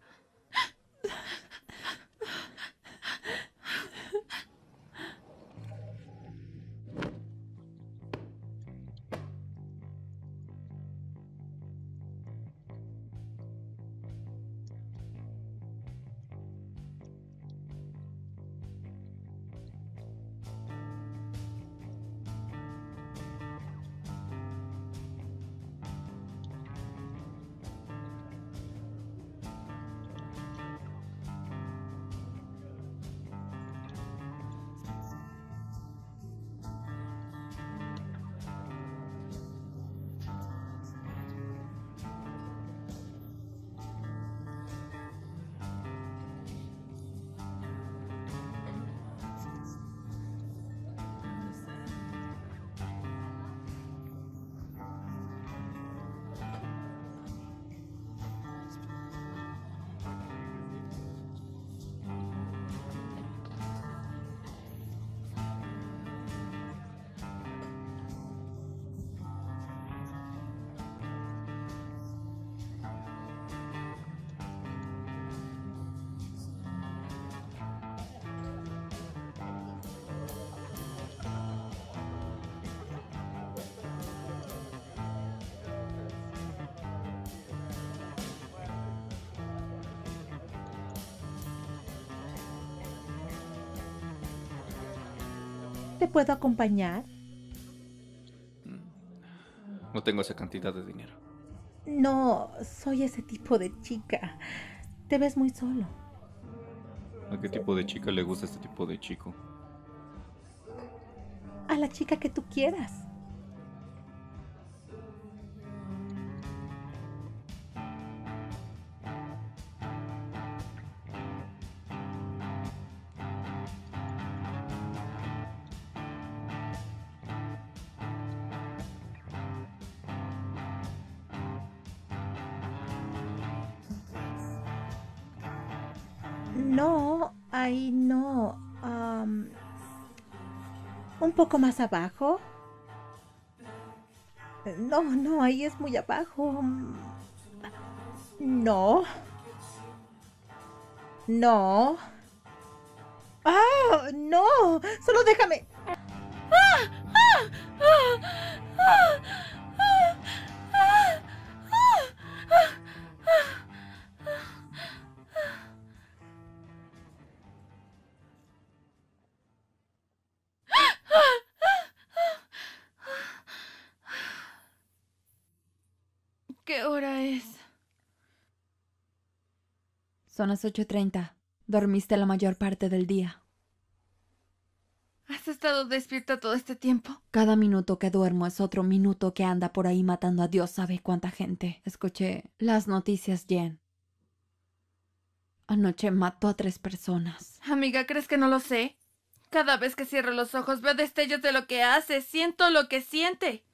¿Te puedo acompañar? No tengo esa cantidad de dinero. No, soy ese tipo de chica. Te ves muy solo. ¿A qué tipo de chica le gusta este tipo de chico? A la chica que tú quieras. No, ahí no. Um, un poco más abajo. No, no, ahí es muy abajo. No. No. ¡Ah! ¡No! ¡Solo déjame! ¡Ah! ¡Ah! ¡Ah! ¡Ah! ¿Qué hora es? Son las ocho treinta. Dormiste la mayor parte del día. ¿Has estado despierta todo este tiempo? Cada minuto que duermo es otro minuto que anda por ahí matando a Dios sabe cuánta gente. Escuché las noticias, Jen. Anoche mató a tres personas. Amiga, ¿crees que no lo sé? Cada vez que cierro los ojos veo destellos de lo que hace. Siento lo que siente.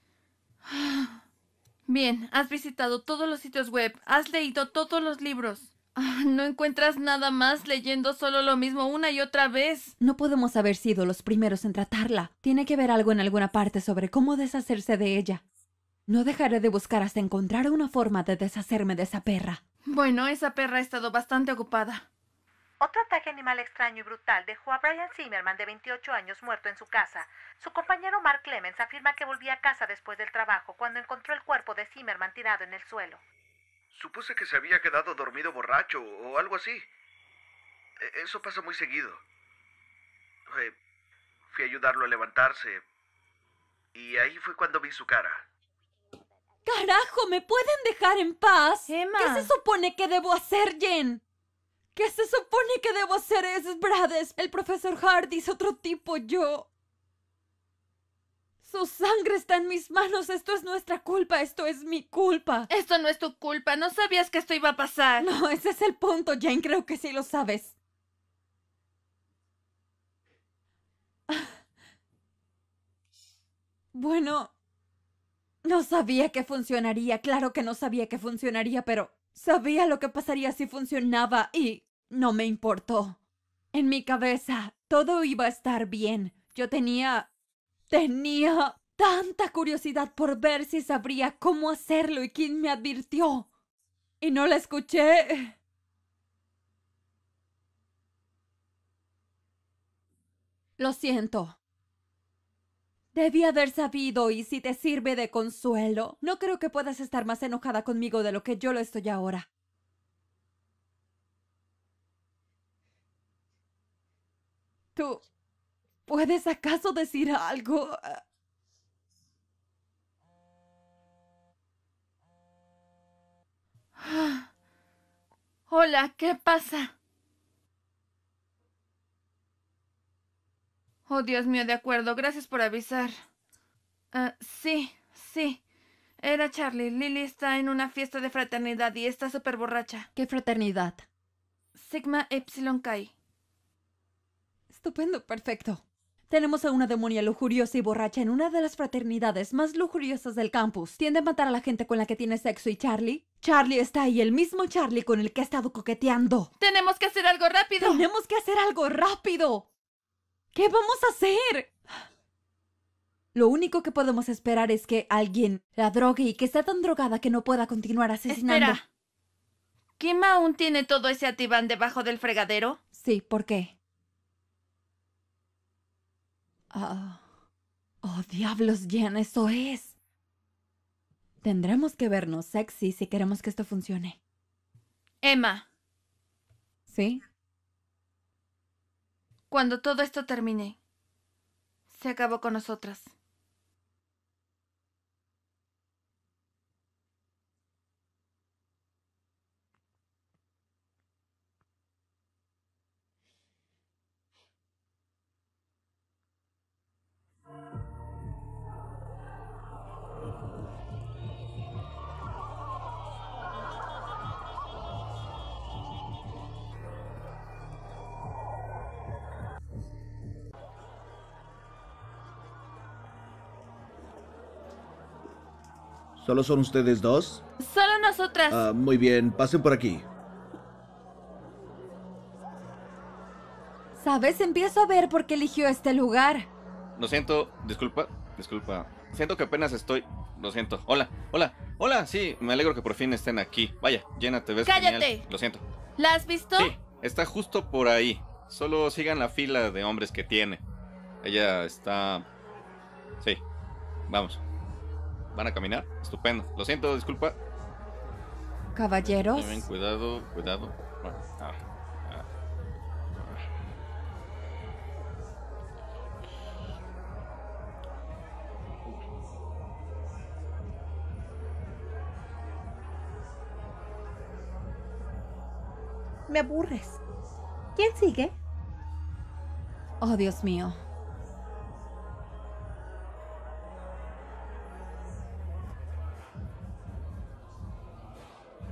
Bien, has visitado todos los sitios web, has leído todos los libros. Ah, no encuentras nada más leyendo solo lo mismo una y otra vez. No podemos haber sido los primeros en tratarla. Tiene que haber algo en alguna parte sobre cómo deshacerse de ella. No dejaré de buscar hasta encontrar una forma de deshacerme de esa perra. Bueno, esa perra ha estado bastante ocupada. Otro ataque animal extraño y brutal dejó a Brian Zimmerman, de veintiocho años, muerto en su casa. Su compañero Mark Clemens afirma que volvía a casa después del trabajo cuando encontró el cuerpo de Zimmerman tirado en el suelo. Supuse que se había quedado dormido borracho o algo así. Eso pasa muy seguido. Eh, fui a ayudarlo a levantarse y ahí fue cuando vi su cara. ¡Carajo! ¿Me pueden dejar en paz? Emma. ¿Qué se supone que debo hacer, Jen? ¿Qué se supone que debo hacer? Es Brad, el profesor Hardy, es otro tipo, yo. Su sangre está en mis manos, esto es nuestra culpa, esto es mi culpa. Esto no es tu culpa, no sabías que esto iba a pasar. No, ese es el punto, Jane, creo que sí lo sabes. Bueno, no sabía que funcionaría, claro que no sabía que funcionaría, pero sabía lo que pasaría si funcionaba y no me importó. En mi cabeza, todo iba a estar bien. Yo tenía... tenía tanta curiosidad por ver si sabría cómo hacerlo y quién me advirtió. Y no la escuché. Lo siento. Debí haber sabido y si te sirve de consuelo, no creo que puedas estar más enojada conmigo de lo que yo lo estoy ahora. Tú... ¿puedes acaso decir algo? Hola, ¿qué pasa? Oh, Dios mío, de acuerdo, gracias por avisar. Uh, sí, sí. Era Charlie. Lily está en una fiesta de fraternidad y está súper borracha. ¿Qué fraternidad? Sigma Epsilon Kai. Estupendo, perfecto. Tenemos a una demonia lujuriosa y borracha en una de las fraternidades más lujuriosas del campus. Tiende a matar a la gente con la que tiene sexo y Charlie. Charlie está ahí, el mismo Charlie con el que ha estado coqueteando. ¡Tenemos que hacer algo rápido! ¡Tenemos que hacer algo rápido! ¿Qué vamos a hacer? Lo único que podemos esperar es que alguien la drogue y que está tan drogada que no pueda continuar asesinando. Espera. ¿Kim aún tiene todo ese atibán debajo del fregadero? Sí, ¿por qué? Oh. ¡Oh, diablos, Jen! ¡Eso es! Tendremos que vernos sexy si queremos que esto funcione. Emma. ¿Sí? Cuando todo esto termine, se acabó con nosotras. ¿Solo son ustedes dos? Solo nosotras. Ah, muy bien, pasen por aquí. ¿Sabes? Empiezo a ver por qué eligió este lugar. Lo siento, disculpa, disculpa. Siento que apenas estoy... Lo siento. Hola, hola, hola, sí, me alegro que por fin estén aquí. Vaya, Jenna, te ves ¡cállate! Genial. Lo siento. ¿La has visto? Sí, está justo por ahí. Solo sigan la fila de hombres que tiene. Ella está... Sí, vamos. ¿Van a caminar? Estupendo. Lo siento, disculpa. Caballeros. Lleven cuidado, cuidado. Ah, ah, ah. Me aburres. ¿Quién sigue? Oh, Dios mío.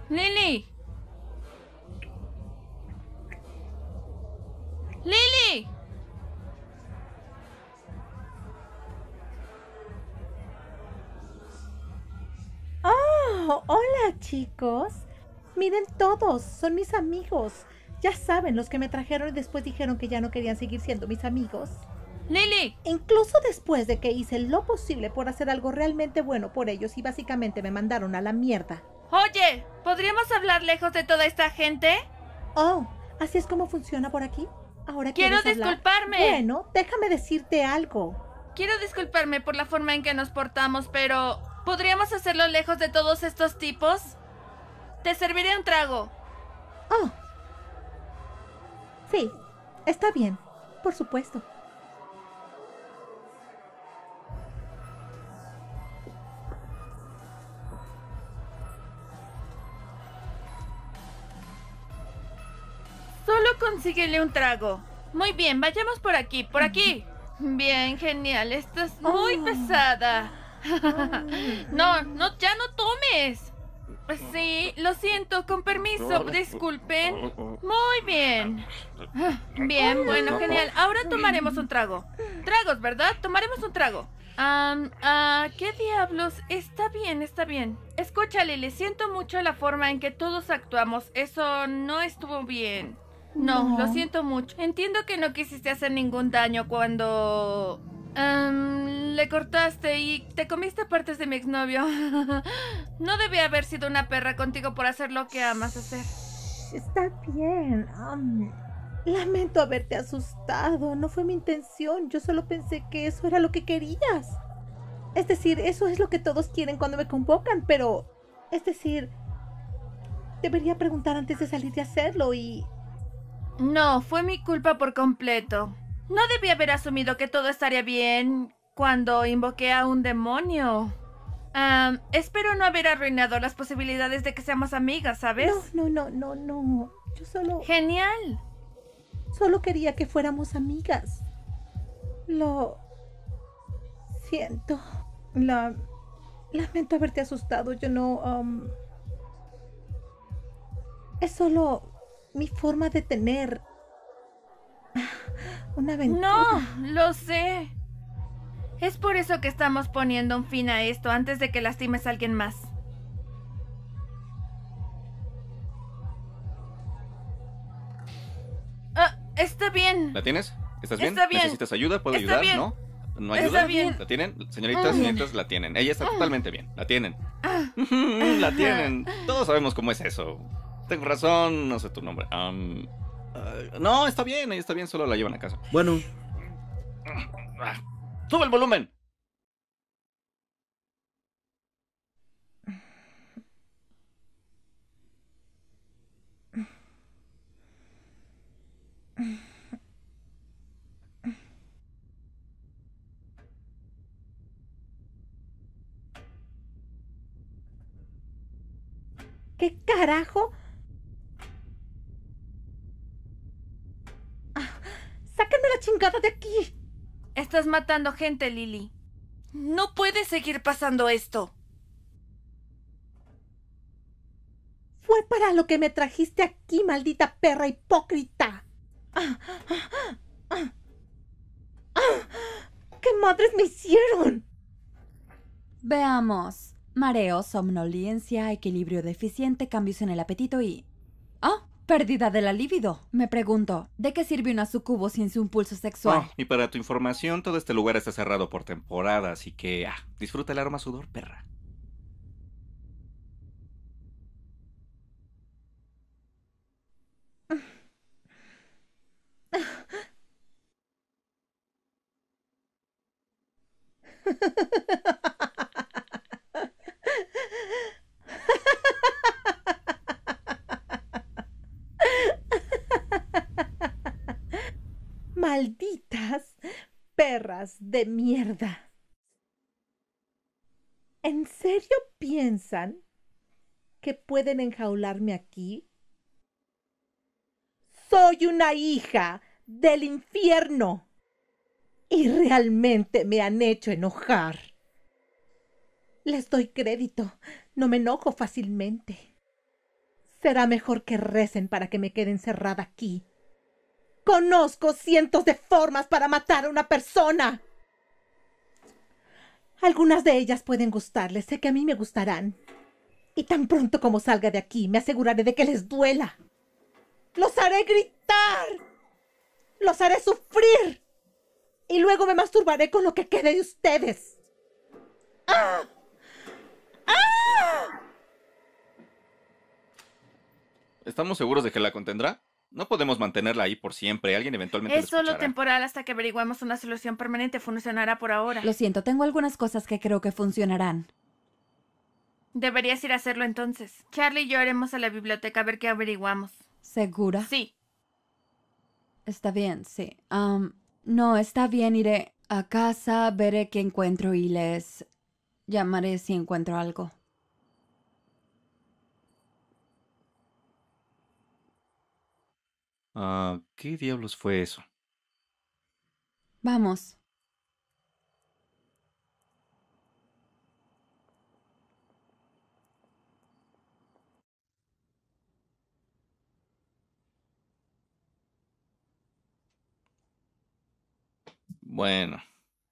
¡Lily! ¡Lily! ¡Oh! ¡Hola, chicos! Miren todos, son mis amigos. Ya saben, los que me trajeron y después dijeron que ya no querían seguir siendo mis amigos. ¡Lily! Incluso después de que hice lo posible por hacer algo realmente bueno por ellos y básicamente me mandaron a la mierda. Oye, ¿podríamos hablar lejos de toda esta gente? Oh, ¿así es como funciona por aquí? Ahora quiero disculparme. Bueno, déjame decirte algo. Quiero disculparme por la forma en que nos portamos, pero ¿podríamos hacerlo lejos de todos estos tipos? Te serviré un trago. Oh. Sí, está bien, por supuesto. Solo consíguele un trago. Muy bien, vayamos por aquí, por aquí. Bien, genial, estás muy oh. pesada. No, no, ya no tomes. Sí, lo siento, con permiso, disculpen. Muy bien. Bien, bueno, genial, ahora tomaremos un trago. Tragos, ¿verdad? Tomaremos un trago. Ah, um, uh, ¿qué diablos? Está bien, está bien. Escucha, Lily, siento mucho la forma en que todos actuamos. Eso no estuvo bien. No, no. Lo siento mucho. Entiendo que no quisiste hacer ningún daño cuando... Um, le cortaste y te comiste partes de mi exnovio. No debía haber sido una perra contigo por hacer lo que amas hacer. Está bien. Um... Lamento haberte asustado, no fue mi intención, yo solo pensé que eso era lo que querías. Es decir, eso es lo que todos quieren cuando me convocan, pero... Es decir, debería preguntar antes de salir de hacerlo y... No, fue mi culpa por completo. No debí haber asumido que todo estaría bien cuando invoqué a un demonio. Um, espero no haber arruinado las posibilidades de que seamos amigas, ¿sabes? No, no, no, no, no, yo solo... Genial. Solo quería que fuéramos amigas. Lo siento. La... Lamento haberte asustado. Yo no... Um... Es solo mi forma de tener una aventura. No, lo sé. Es por eso que estamos poniendo un fin a esto antes de que lastimes a alguien más. Está bien. ¿La tienes? ¿Estás bien? Está bien. ¿Necesitas ayuda? ¿Puedo está ayudar? Bien. ¿No? ¿No ayuda? Está bien. ¿La tienen? Señoritas, señoritas, la tienen. Ella está totalmente bien. La tienen. La tienen. Todos sabemos cómo es eso. Tengo razón, no sé tu nombre. Um, uh, no, está bien, ella está bien, solo la llevan a casa. Bueno. ¡Sube el volumen! ¿Qué carajo? Ah, ¡sáquenme la chingada de aquí! Estás matando gente, Lily. No puede seguir pasando esto. Fue para lo que me trajiste aquí, maldita perra hipócrita. Ah, ah, ah, ah. Ah, ¿qué madres me hicieron? Veamos. Mareo, somnolencia, equilibrio deficiente, cambios en el apetito y... ¡Ah! Oh, pérdida de la libido. Me pregunto, ¿de qué sirve una sucubo sin su impulso sexual? Oh, y para tu información, todo este lugar está cerrado por temporada, así que... Ah, disfruta el aroma sudor, perra. Malditas perras de mierda. ¿En serio piensan que pueden enjaularme aquí? Soy una hija del infierno. Y realmente me han hecho enojar. Les doy crédito. No me enojo fácilmente. Será mejor que recen para que me quede encerrada aquí. Conozco cientos de formas para matar a una persona. Algunas de ellas pueden gustarles. Sé que a mí me gustarán. Y tan pronto como salga de aquí, me aseguraré de que les duela. ¡Los haré gritar! ¡Los haré sufrir! Y luego me masturbaré con lo que quede de ustedes. ¡Ah! ¡Ah! ¿Estamos seguros de que la contendrá? No podemos mantenerla ahí por siempre. Alguien eventualmente la escuchará. Es solo temporal hasta que averiguemos una solución permanente. Funcionará por ahora. Lo siento, tengo algunas cosas que creo que funcionarán. Deberías ir a hacerlo entonces. Charlie y yo iremos a la biblioteca a ver qué averiguamos. ¿Segura? Sí. Está bien, sí. Um, no, está bien, iré a casa, veré qué encuentro y les llamaré si encuentro algo. Ah, uh, ¿qué diablos fue eso? Vamos. Bueno,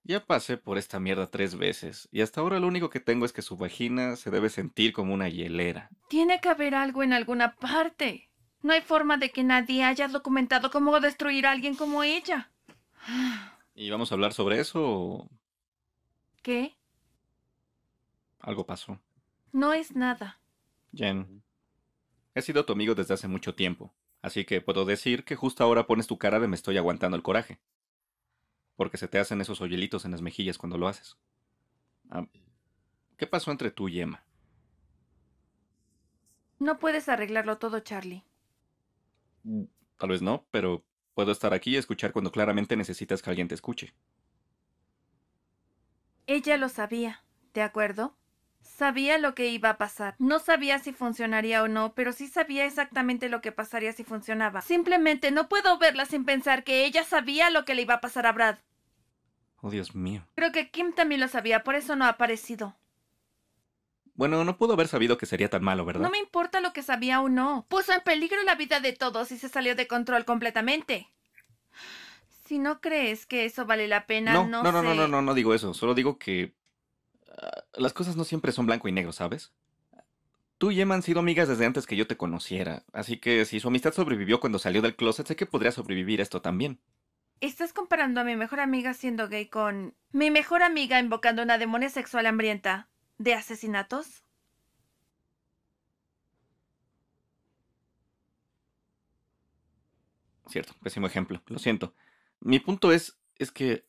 ya pasé por esta mierda tres veces, y hasta ahora lo único que tengo es que su vagina se debe sentir como una hielera. Tiene que haber algo en alguna parte. No hay forma de que nadie haya documentado cómo destruir a alguien como ella. ¿Y vamos a hablar sobre eso o...? ¿Qué? Algo pasó. No es nada. Jen, he sido tu amigo desde hace mucho tiempo, así que puedo decir que justo ahora pones tu cara de me estoy aguantando el coraje. Porque se te hacen esos hoyelitos en las mejillas cuando lo haces. Ah, ¿qué pasó entre tú y Emma? No puedes arreglarlo todo, Charlie. Tal vez no, pero puedo estar aquí y escuchar cuando claramente necesitas que alguien te escuche. Ella lo sabía, ¿de acuerdo? Sabía lo que iba a pasar. No sabía si funcionaría o no, pero sí sabía exactamente lo que pasaría si funcionaba. Simplemente no puedo verla sin pensar que ella sabía lo que le iba a pasar a Brad. Oh, Dios mío. Creo que Kim también lo sabía, por eso no ha aparecido. Bueno, no pudo haber sabido que sería tan malo, ¿verdad? No me importa lo que sabía o no. Puso en peligro la vida de todos y se salió de control completamente. Si no crees que eso vale la pena, no, no, no, no, sé... no, no, no, no digo eso. Solo digo que... las cosas no siempre son blanco y negro, ¿sabes? Tú y Emma han sido amigas desde antes que yo te conociera, así que si su amistad sobrevivió cuando salió del closet, sé que podría sobrevivir esto también. Estás comparando a mi mejor amiga siendo gay con... mi mejor amiga invocando una demonia sexual hambrienta de asesinatos. Cierto, pésimo ejemplo, lo siento. Mi punto es, es que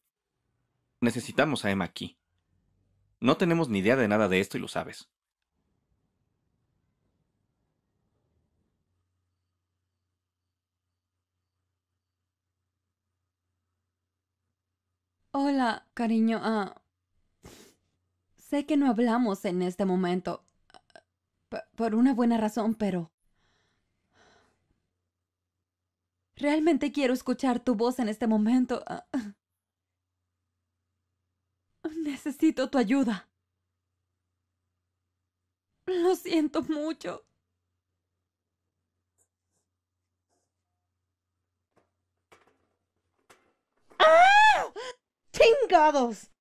necesitamos a Emma aquí. No tenemos ni idea de nada de esto y lo sabes. Hola, cariño. Uh, sé que no hablamos en este momento, por una buena razón, pero... realmente quiero escuchar tu voz en este momento. Necesito tu ayuda. Lo siento mucho. ¡Ah! ¡Chingados!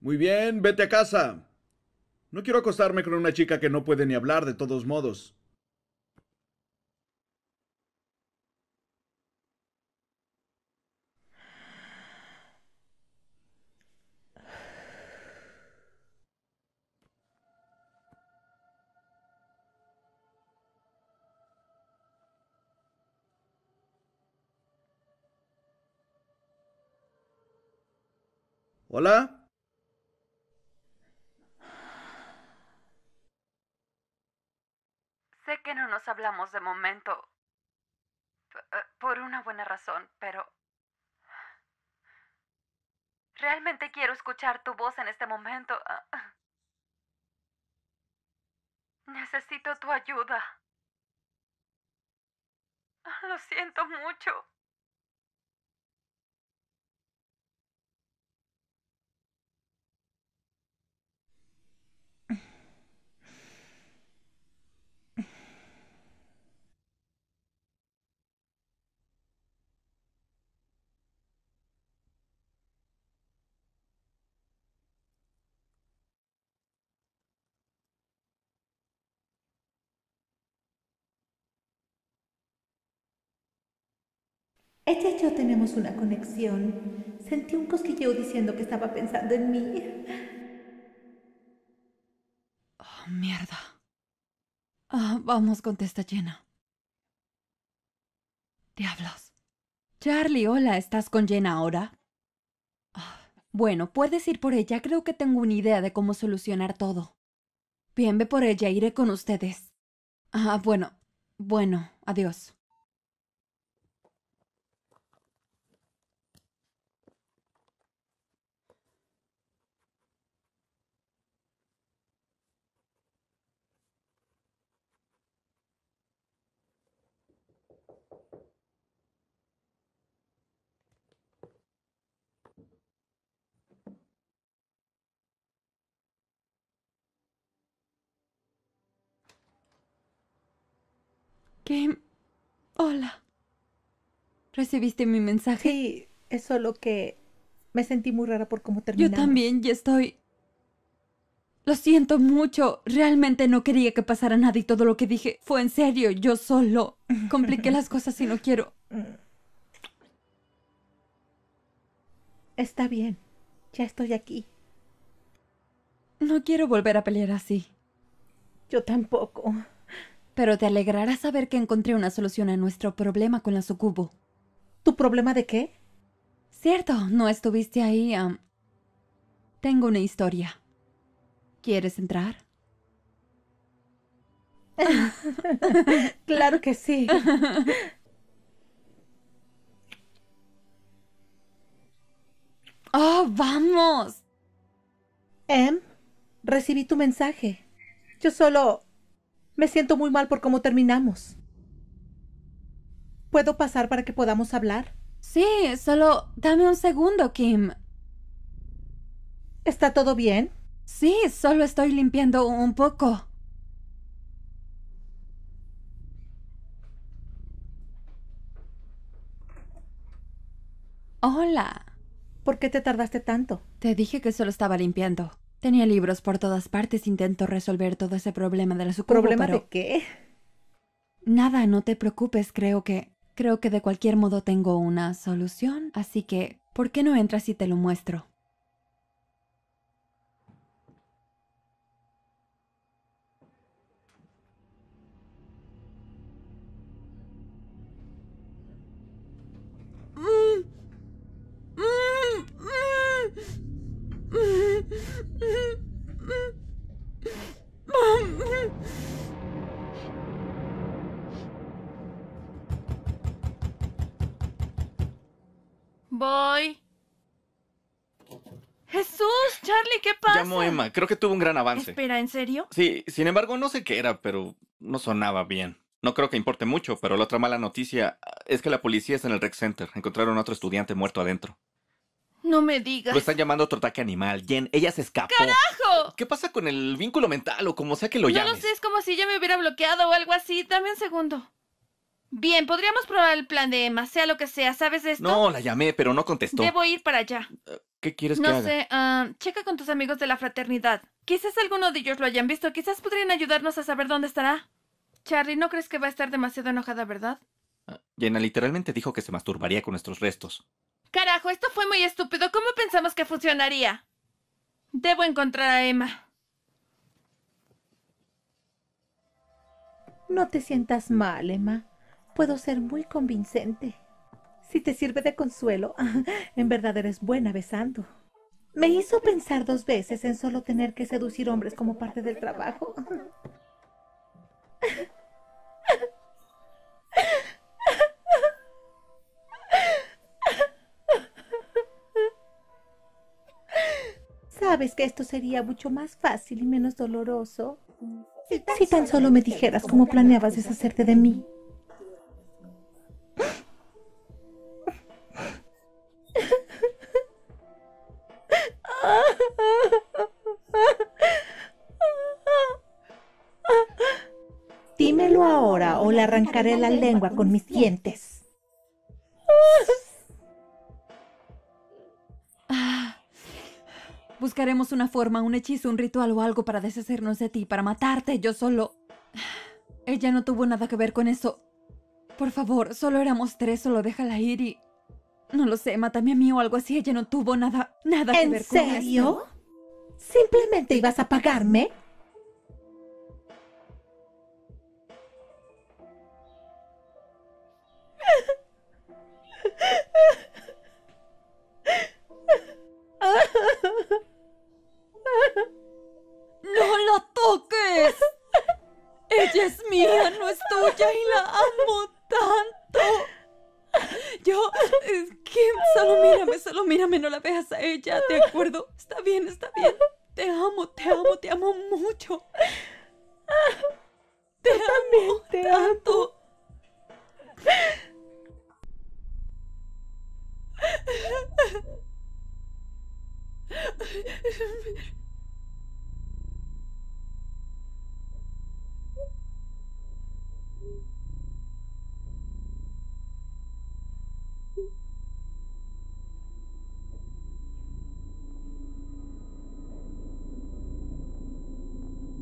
Muy bien, vete a casa. No quiero acostarme con una chica que no puede ni hablar de todos modos. ¿Hola? Sé que no nos hablamos de momento, por una buena razón, pero... realmente quiero escuchar tu voz en este momento. Necesito tu ayuda. Lo siento mucho. Ella y yo tenemos una conexión. Sentí un cosquilleo diciendo que estaba pensando en mí. Oh, mierda. Ah, vamos, contesta Jenna. Diablos. Charlie, hola, ¿estás con Jenna ahora? Oh, bueno, puedes ir por ella. Creo que tengo una idea de cómo solucionar todo. Bien, ve por ella. Iré con ustedes. Ah, bueno. Bueno, adiós. Kim, hola. ¿Recibiste mi mensaje? Sí, es solo que me sentí muy rara por cómo terminamos. Yo también, ya estoy... Lo siento mucho. Realmente no quería que pasara nada y todo lo que dije fue en serio. Yo solo compliqué las cosas y no quiero. Está bien. Ya estoy aquí. No quiero volver a pelear así. Yo tampoco. Pero te alegrará saber que encontré una solución a nuestro problema con la sucubo. ¿Tu problema de qué? Cierto, no estuviste ahí. Um... Tengo una historia. ¿Quieres entrar? Claro que sí. ¡Oh, vamos! Em, recibí tu mensaje. Yo solo... me siento muy mal por cómo terminamos. ¿Puedo pasar para que podamos hablar? Sí, solo dame un segundo, Kim. ¿Está todo bien? Sí, solo estoy limpiando un poco. Hola. ¿Por qué te tardaste tanto? Te dije que solo estaba limpiando. Tenía libros por todas partes. Intento resolver todo ese problema de la sucubo. ¿Problema pero... de qué? Nada, no te preocupes. Creo que... Creo que de cualquier modo tengo una solución. Así que, ¿por qué no entras y te lo muestro? Voy. ¡Jesús, Charlie! Charlie, ¿qué pasa? Llamó a Emma. Creo que tuvo un gran avance. Espera, ¿en serio? Sí, sin embargo, no sé qué era, pero no sonaba bien. No creo que importe mucho, pero la otra mala noticia es que la policía está en el rec center. Encontraron a otro estudiante muerto adentro. No me digas. Lo están llamando a otro ataque animal. Jen, ella se escapó. ¡Carajo! ¿Qué pasa con el vínculo mental o como sea que lo llames? No lo sé, es como si ella me hubiera bloqueado o algo así. Dame un segundo. Bien, podríamos probar el plan de Emma, sea lo que sea. ¿Sabes esto? No, la llamé, pero no contestó. Debo ir para allá. ¿Qué quieres que haga? No sé, uh, checa con tus amigos de la fraternidad. Quizás alguno de ellos lo hayan visto. Quizás podrían ayudarnos a saber dónde estará. Charlie, ¿no crees que va a estar demasiado enojada, verdad? Uh, Jenna literalmente dijo que se masturbaría con nuestros restos. Carajo, esto fue muy estúpido. ¿Cómo pensamos que funcionaría? Debo encontrar a Emma. No te sientas mal, Emma. Puedo ser muy convincente. Si te sirve de consuelo, en verdad eres buena besando. Me hizo pensar dos veces en solo tener que seducir hombres como parte del trabajo. Sabes que esto sería mucho más fácil y menos doloroso si tan solo me dijeras cómo planeabas deshacerte de mí. Dímelo ahora o le arrancaré la lengua con mis dientes. Ah. Buscaremos una forma, un hechizo, un ritual o algo para deshacernos de ti, para matarte. Yo solo... Ella no tuvo nada que ver con eso. Por favor, solo éramos tres, solo déjala ir y... No lo sé, mátame a mí o algo así. Ella no tuvo nada, nada que ver con eso. ¿En serio? ¿Simplemente ibas a pagarme? ¡No la toques! Ella es mía, no es tuya y la amo tanto. Yo, Kim, solo mírame, solo mírame, no la veas a ella, ¿de acuerdo? Está bien, está bien. Te amo, te amo, te amo mucho. Te amo tanto.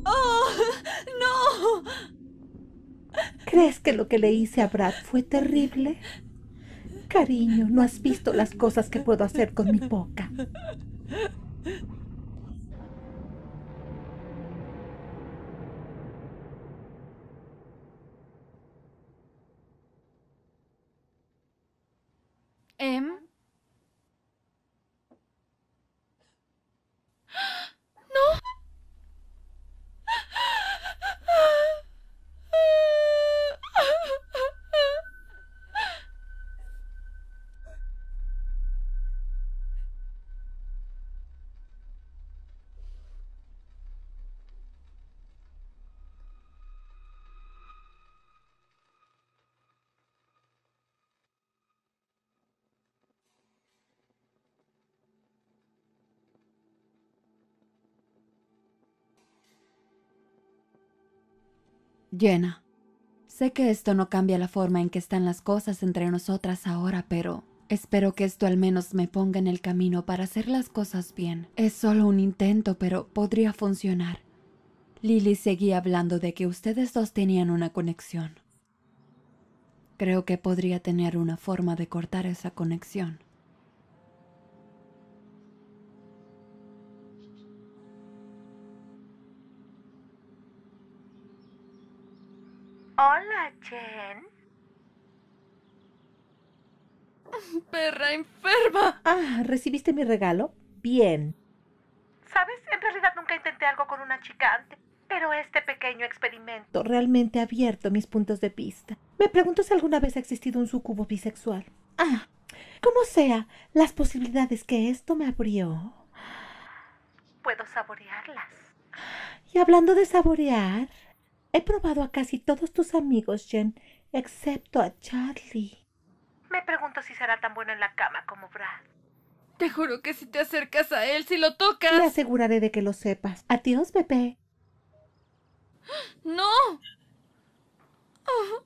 ¡Oh! ¡No! ¿Crees que lo que le hice a Brad fue terrible? Cariño, no has visto las cosas que puedo hacer con mi boca. Em. No. Jenna, sé que esto no cambia la forma en que están las cosas entre nosotras ahora, pero espero que esto al menos me ponga en el camino para hacer las cosas bien. Es solo un intento, pero podría funcionar. Lily seguía hablando de que ustedes dos tenían una conexión. Creo que podría tener una forma de cortar esa conexión. Hola, Jen. Perra enferma. Ah, ¿recibiste mi regalo? Bien. ¿Sabes? En realidad nunca intenté algo con una chica antes, pero este pequeño experimento realmente ha abierto mis puntos de vista. Me pregunto si alguna vez ha existido un sucubo bisexual. Ah, como sea, las posibilidades que esto me abrió. puedo saborearlas. Y hablando de saborear, he probado a casi todos tus amigos, Jen, excepto a Charlie. Me pregunto si será tan bueno en la cama como Brad. Te juro que si te acercas a él, si lo tocas... Me aseguraré de que lo sepas. Adiós, bebé. ¡No! Oh.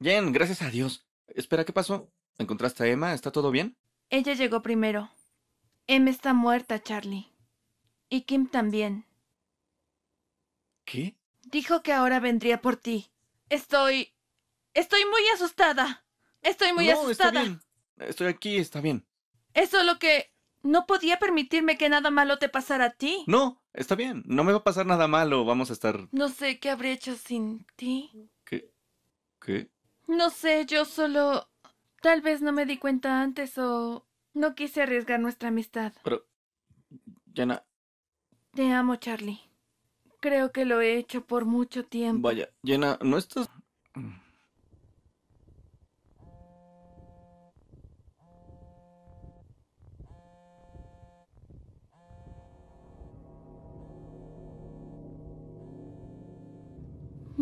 Jen, gracias a Dios. Espera, ¿qué pasó? ¿Encontraste a Emma? ¿Está todo bien? Ella llegó primero. Emma está muerta, Charlie. Y Kim también. ¿Qué? Dijo que ahora vendría por ti. Estoy... Estoy muy asustada. Estoy muy no, asustada. Está bien. Estoy aquí, está bien. Es solo que... No podía permitirme que nada malo te pasara a ti. No, está bien. No me va a pasar nada malo. Vamos a estar... No sé qué habré hecho sin ti. ¿Qué? ¿Qué? No sé, yo solo... Tal vez no me di cuenta antes o... No quise arriesgar nuestra amistad. Pero... Jenna... Te amo, Charlie. Creo que lo he hecho por mucho tiempo. Vaya, Jenna, ¿no estás...?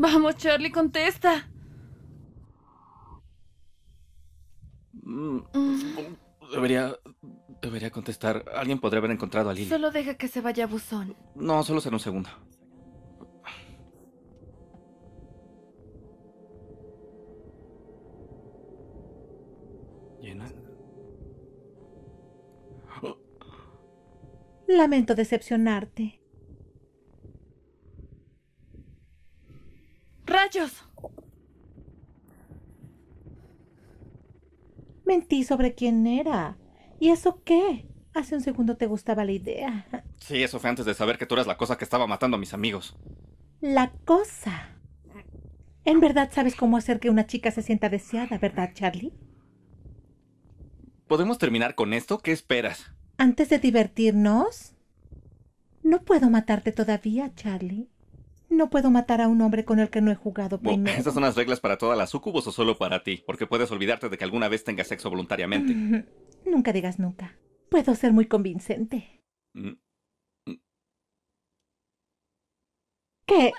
Vamos, Charlie, contesta. Debería... Debería contestar. Alguien podría haber encontrado a Lily. Solo deja que se vaya, buzón. No, solo será un segundo. ¿Jenna? Lamento decepcionarte. ¡Rayos! Mentí sobre quién era. ¿Y eso qué? Hace un segundo te gustaba la idea. Sí, eso fue antes de saber que tú eras la cosa que estaba matando a mis amigos. ¿La cosa? En verdad sabes cómo hacer que una chica se sienta deseada, ¿verdad, Charlie? ¿Podemos terminar con esto? ¿Qué esperas? ¿Antes de divertirnos? No puedo matarte todavía, Charlie. No puedo matar a un hombre con el que no he jugado primero. Bueno, ¿estas son las reglas para todas las súcubos o solo para ti? Porque puedes olvidarte de que alguna vez tengas sexo voluntariamente. Mm, nunca digas nunca. Puedo ser muy convincente. Mm. Mm. ¿Qué?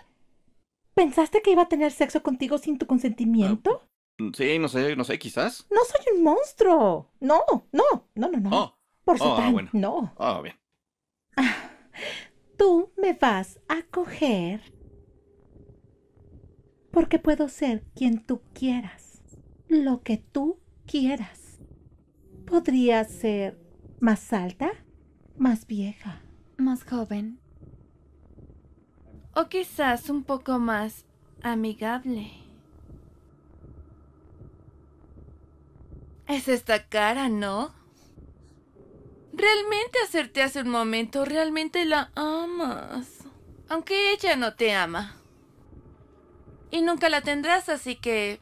¿Pensaste que iba a tener sexo contigo sin tu consentimiento? Uh, sí, no sé, no sé, quizás. ¡No soy un monstruo! ¡No, no, no, no, no! Oh. Por su oh, tan, ah, bueno. no. Ah, oh, bien. Tú me vas a coger... Porque puedo ser quien tú quieras, lo que tú quieras. Podría ser más alta, más vieja. Más joven. O quizás un poco más amigable. Es esta cara, ¿no? Realmente hacerte hace un momento, realmente la amas. Aunque ella no te ama. Y nunca la tendrás, así que...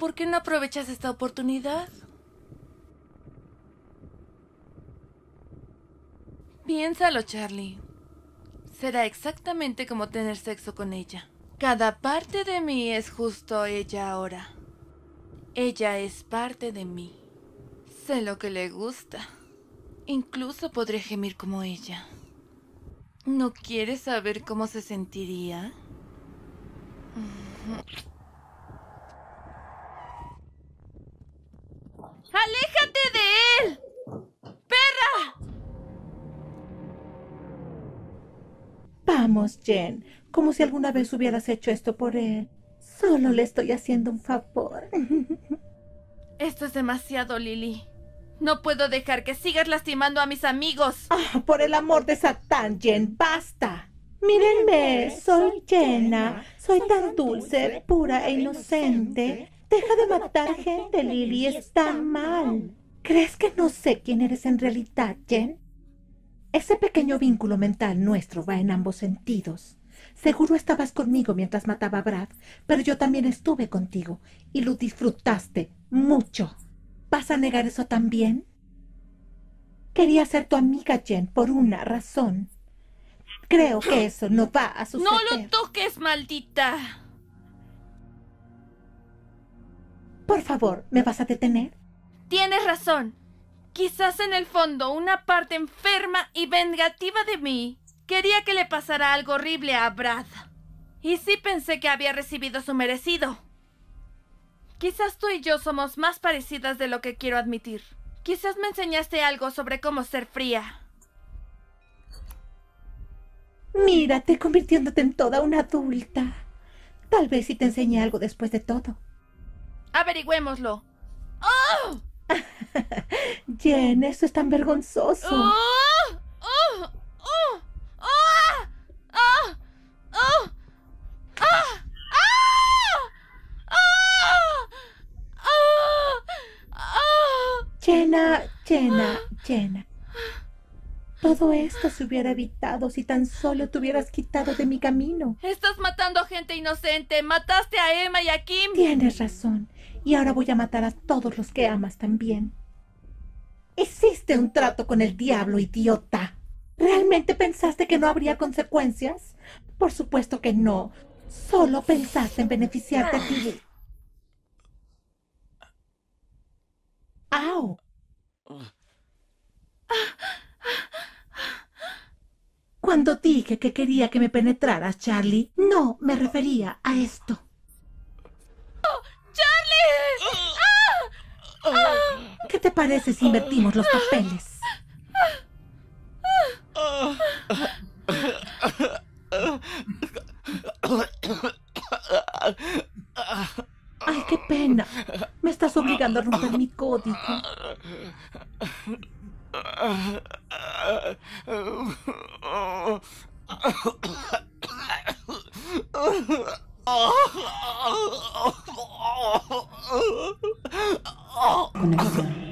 ¿Por qué no aprovechas esta oportunidad? Piénsalo, Charlie. Será exactamente como tener sexo con ella. Cada parte de mí es justo ella ahora. Ella es parte de mí. Sé lo que le gusta. Incluso podré gemir como ella. ¿No quieres saber cómo se sentiría? ¡Aléjate de él! ¡Perra! Vamos, Jen. Como si alguna vez hubieras hecho esto por él. Solo le estoy haciendo un favor. Esto es demasiado, Lily. No puedo dejar que sigas lastimando a mis amigos. Oh, por el amor de Satán, Jen, basta. Mírenme, soy Jenna, soy tan dulce, pura e inocente. Deja de matar gente, Lily, es tan mal. ¿Crees que no sé quién eres en realidad, Jen? Ese pequeño vínculo mental nuestro va en ambos sentidos. Seguro estabas conmigo mientras mataba a Brad, pero yo también estuve contigo y lo disfrutaste mucho. ¿Vas a negar eso también? Quería ser tu amiga, Jen, por una razón. Creo que eso no va a suceder. ¡No lo toques, maldita! Por favor, ¿me vas a detener? Tienes razón. Quizás en el fondo una parte enferma y vengativa de mí quería que le pasara algo horrible a Brad. Y sí pensé que había recibido su merecido. Quizás tú y yo somos más parecidas de lo que quiero admitir. Quizás me enseñaste algo sobre cómo ser fría. Mírate convirtiéndote en toda una adulta. Tal vez sí te enseñe algo después de todo. Averigüémoslo. ¡Oh! Jen, eso es tan vergonzoso. ¡Oh! ¡Oh! ¡Oh! ¡Oh! ¡Oh! ¡Oh! ¡Oh! ¡Oh! Jenna, Jenna, Jenna. Todo esto se hubiera evitado si tan solo te hubieras quitado de mi camino. Estás matando a gente inocente. Mataste a Emma y a Kim. Tienes razón. Y ahora voy a matar a todos los que amas también. Hiciste un trato con el diablo, idiota. ¿Realmente pensaste que no habría consecuencias? Por supuesto que no. Solo pensaste en beneficiarte a ti. ¡Au! Cuando dije que quería que me penetraras, Charlie, no me refería a esto. ¿Qué te parece si invertimos los papeles? Ay, qué pena. Me estás obligando a romper mi código. Conexión.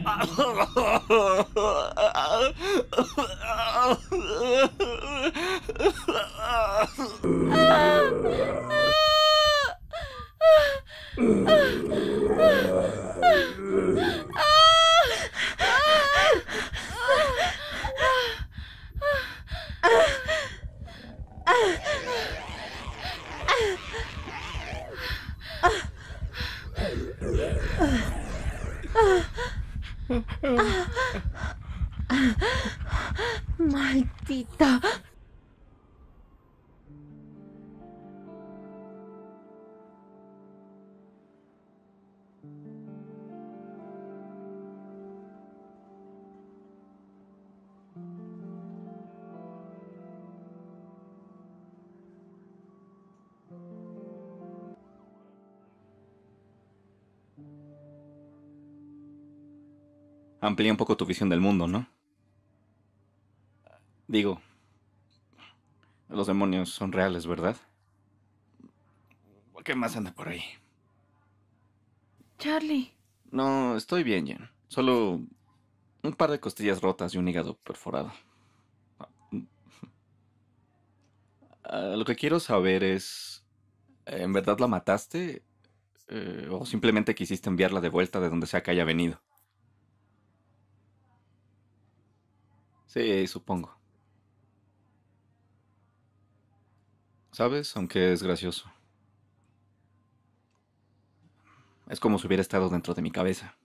Maldita. Amplía un poco tu visión del mundo, ¿no? Digo, los demonios son reales, ¿verdad? ¿Qué más anda por ahí? Charlie. No, estoy bien, Jen. Solo un par de costillas rotas y un hígado perforado. Uh, lo que quiero saber es, ¿en verdad la mataste? Eh, ¿O simplemente quisiste enviarla de vuelta de donde sea que haya venido? Sí, supongo. ¿Sabes? Aunque es gracioso. Es como si hubiera estado dentro de mi cabeza.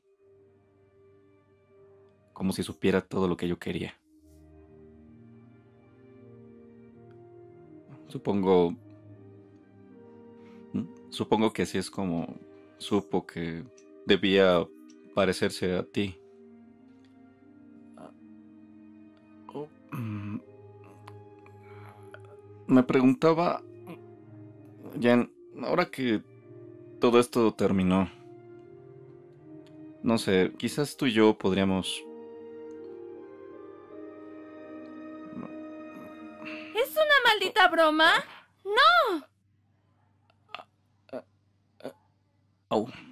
Como si supiera todo lo que yo quería. Supongo... Supongo que así es como supo que debía parecerse a ti. Me preguntaba, Jen, ahora que todo esto terminó, no sé, quizás tú y yo podríamos... ¿Es una maldita broma? ¡No! Oh.